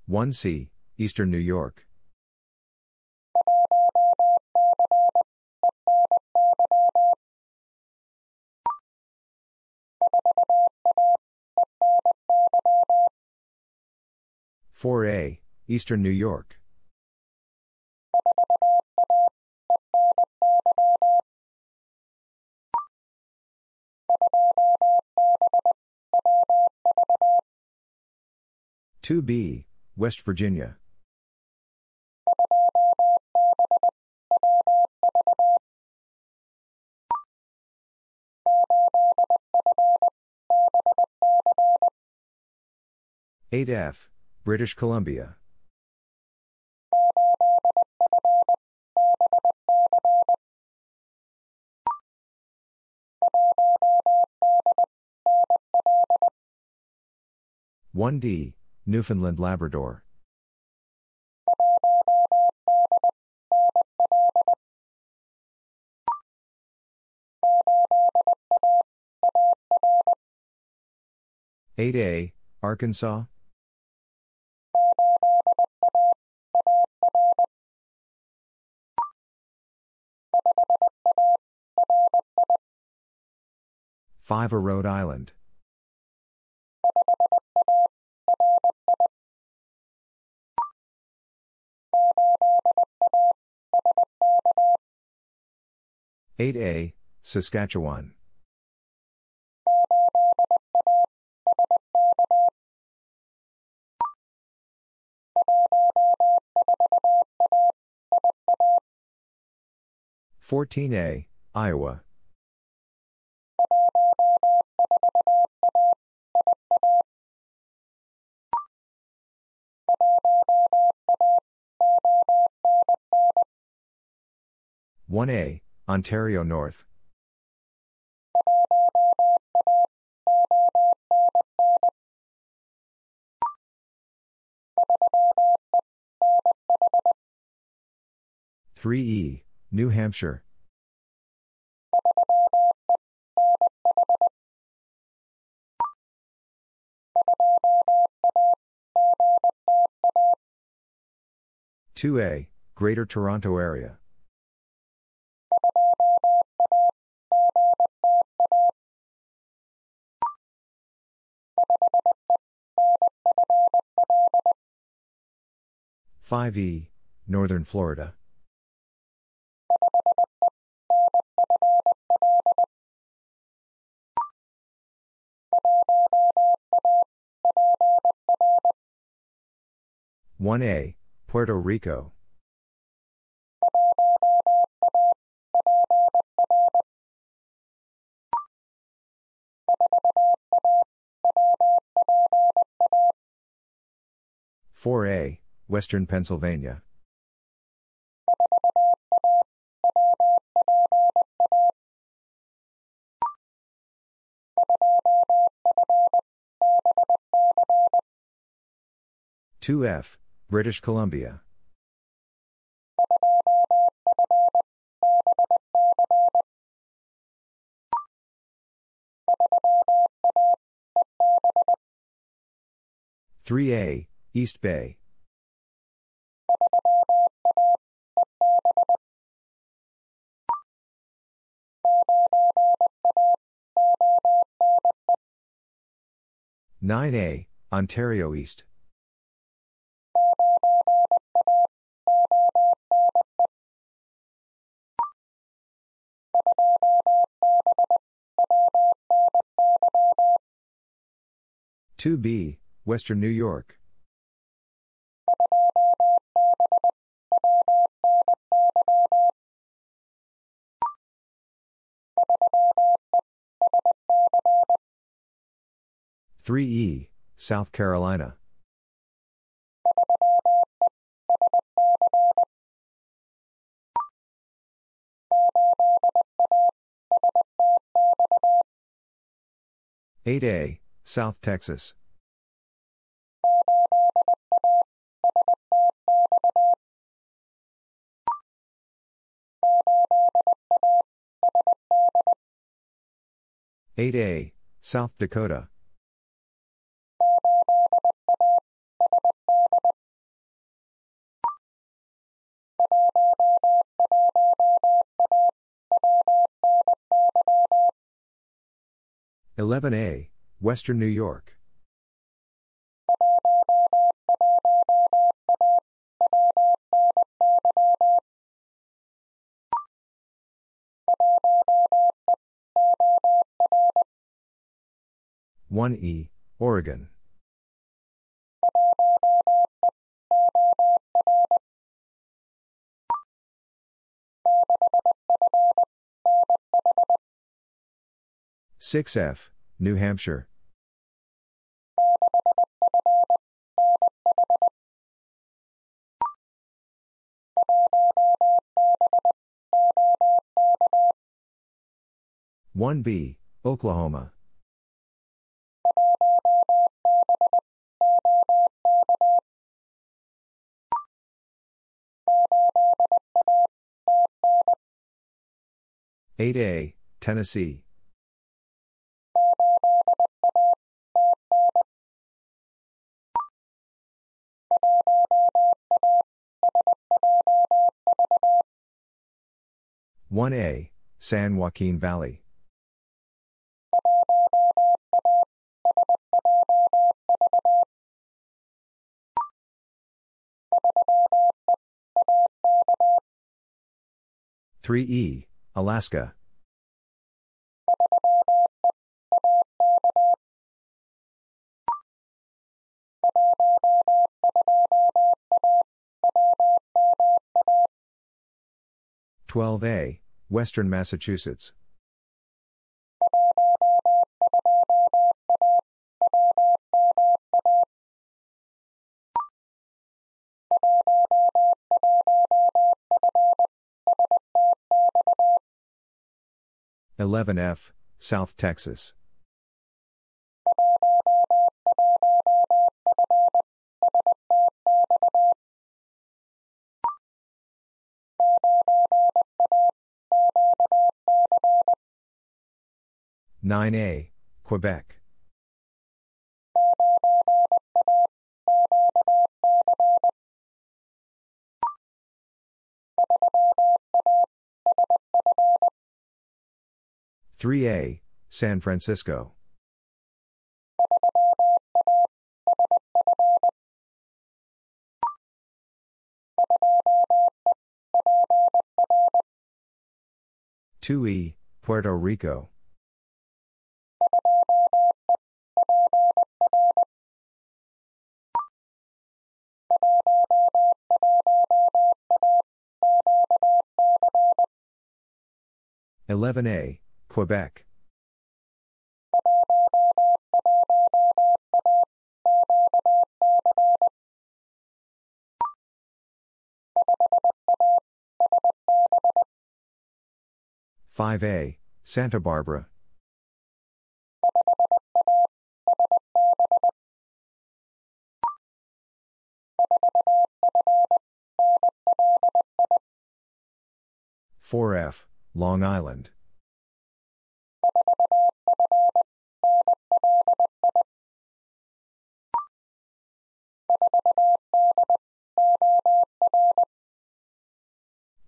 one C, Eastern New York. four A, Eastern New York. two B, West Virginia. eight F, British Columbia. one D, Newfoundland Labrador. eight A, Arkansas. five A, Rhode Island. eight A, Saskatchewan. fourteen A, Iowa. one A, Ontario North. three E, New Hampshire. two A, Greater Toronto Area. five E, Northern Florida. one A, Puerto Rico. four A, Western Pennsylvania. two F, British Columbia. three A, East Bay. nine A, Ontario East. two B, Western New York. three E, South Carolina. eight A, South Texas. eight A, South Dakota. eleven A, Western New York. one E, Oregon. six F, New Hampshire. one B, Oklahoma. eight A, Tennessee. one A, San Joaquin Valley. three E, Alaska. twelve A, Western Massachusetts. eleven F, South Texas. nine A, Quebec. three A, San Francisco. two E, Puerto Rico. eleven A, Quebec. five A, Santa Barbara. four F, Long Island.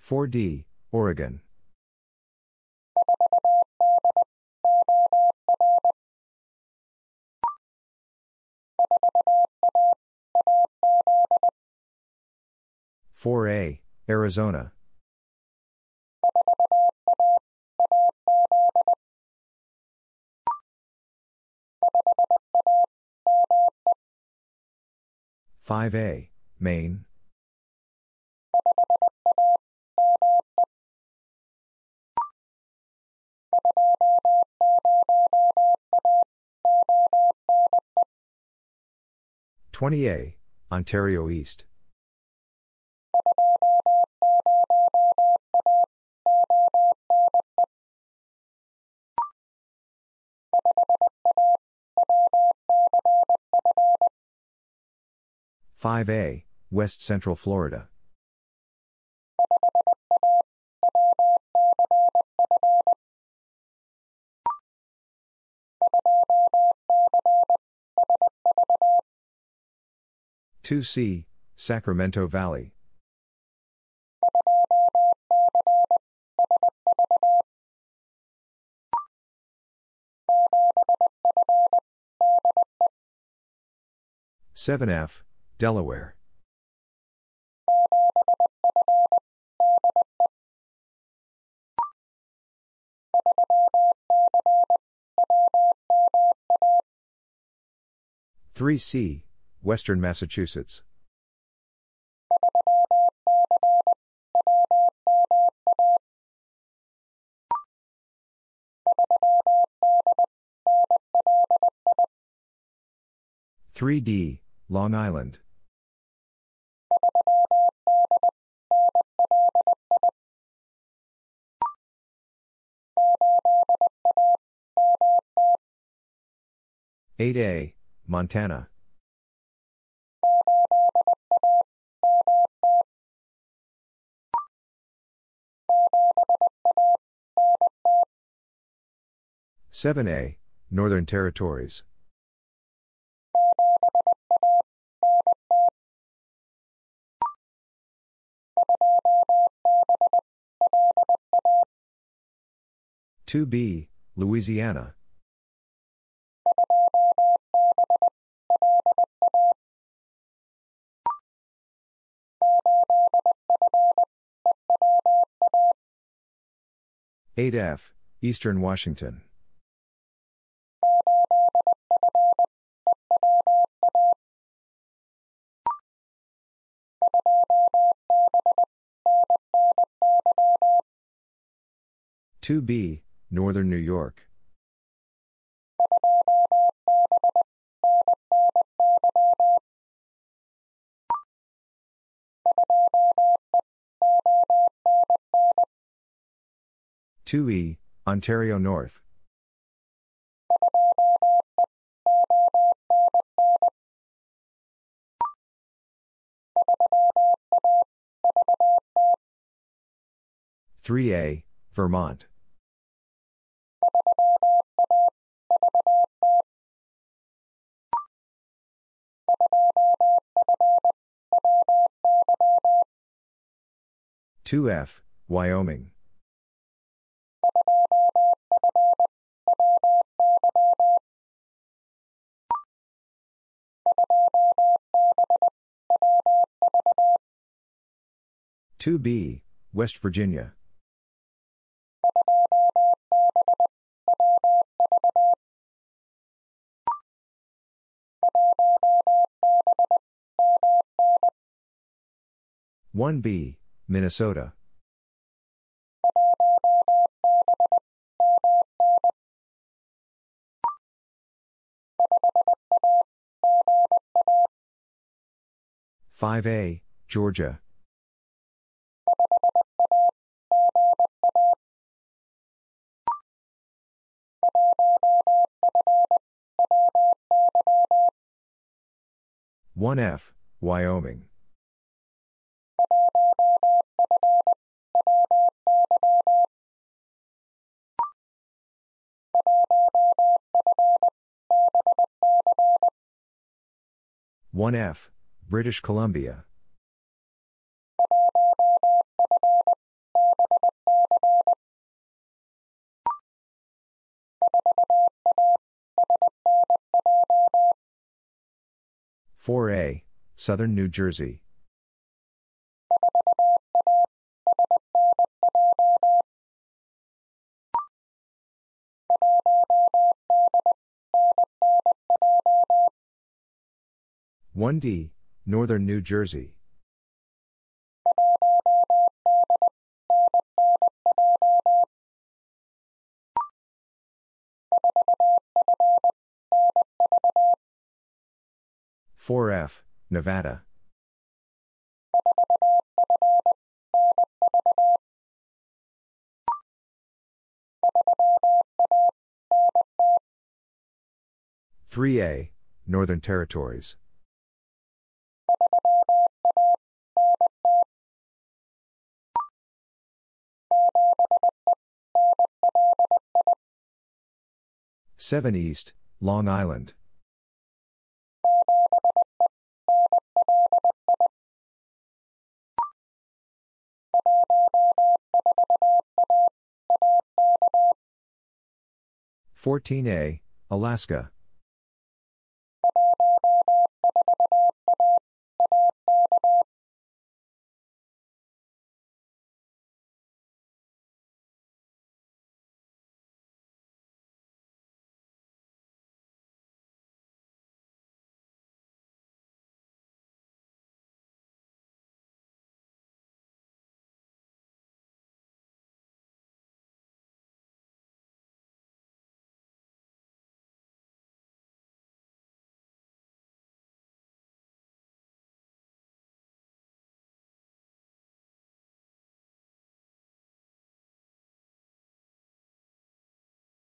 four D, Oregon. four A, Arizona. five A, Maine. twenty A, Ontario East. five A, West Central Florida. two C, Sacramento Valley. seven F, Delaware. three C, Western Massachusetts. three D, Long Island. eight A, Montana. seven A, Northern Territories. two B, Louisiana. eight F, Eastern Washington. two B, Northern New York. two E, Ontario North. three A, Vermont. two F, Wyoming. two B, West Virginia. one B, Minnesota. five A, Georgia. one F, Wyoming. one F, British Columbia. four A, Southern New Jersey. one D, Northern New Jersey. four F, Nevada. three A, Northern Territories. seven East, Long Island. fourteen A, Alaska.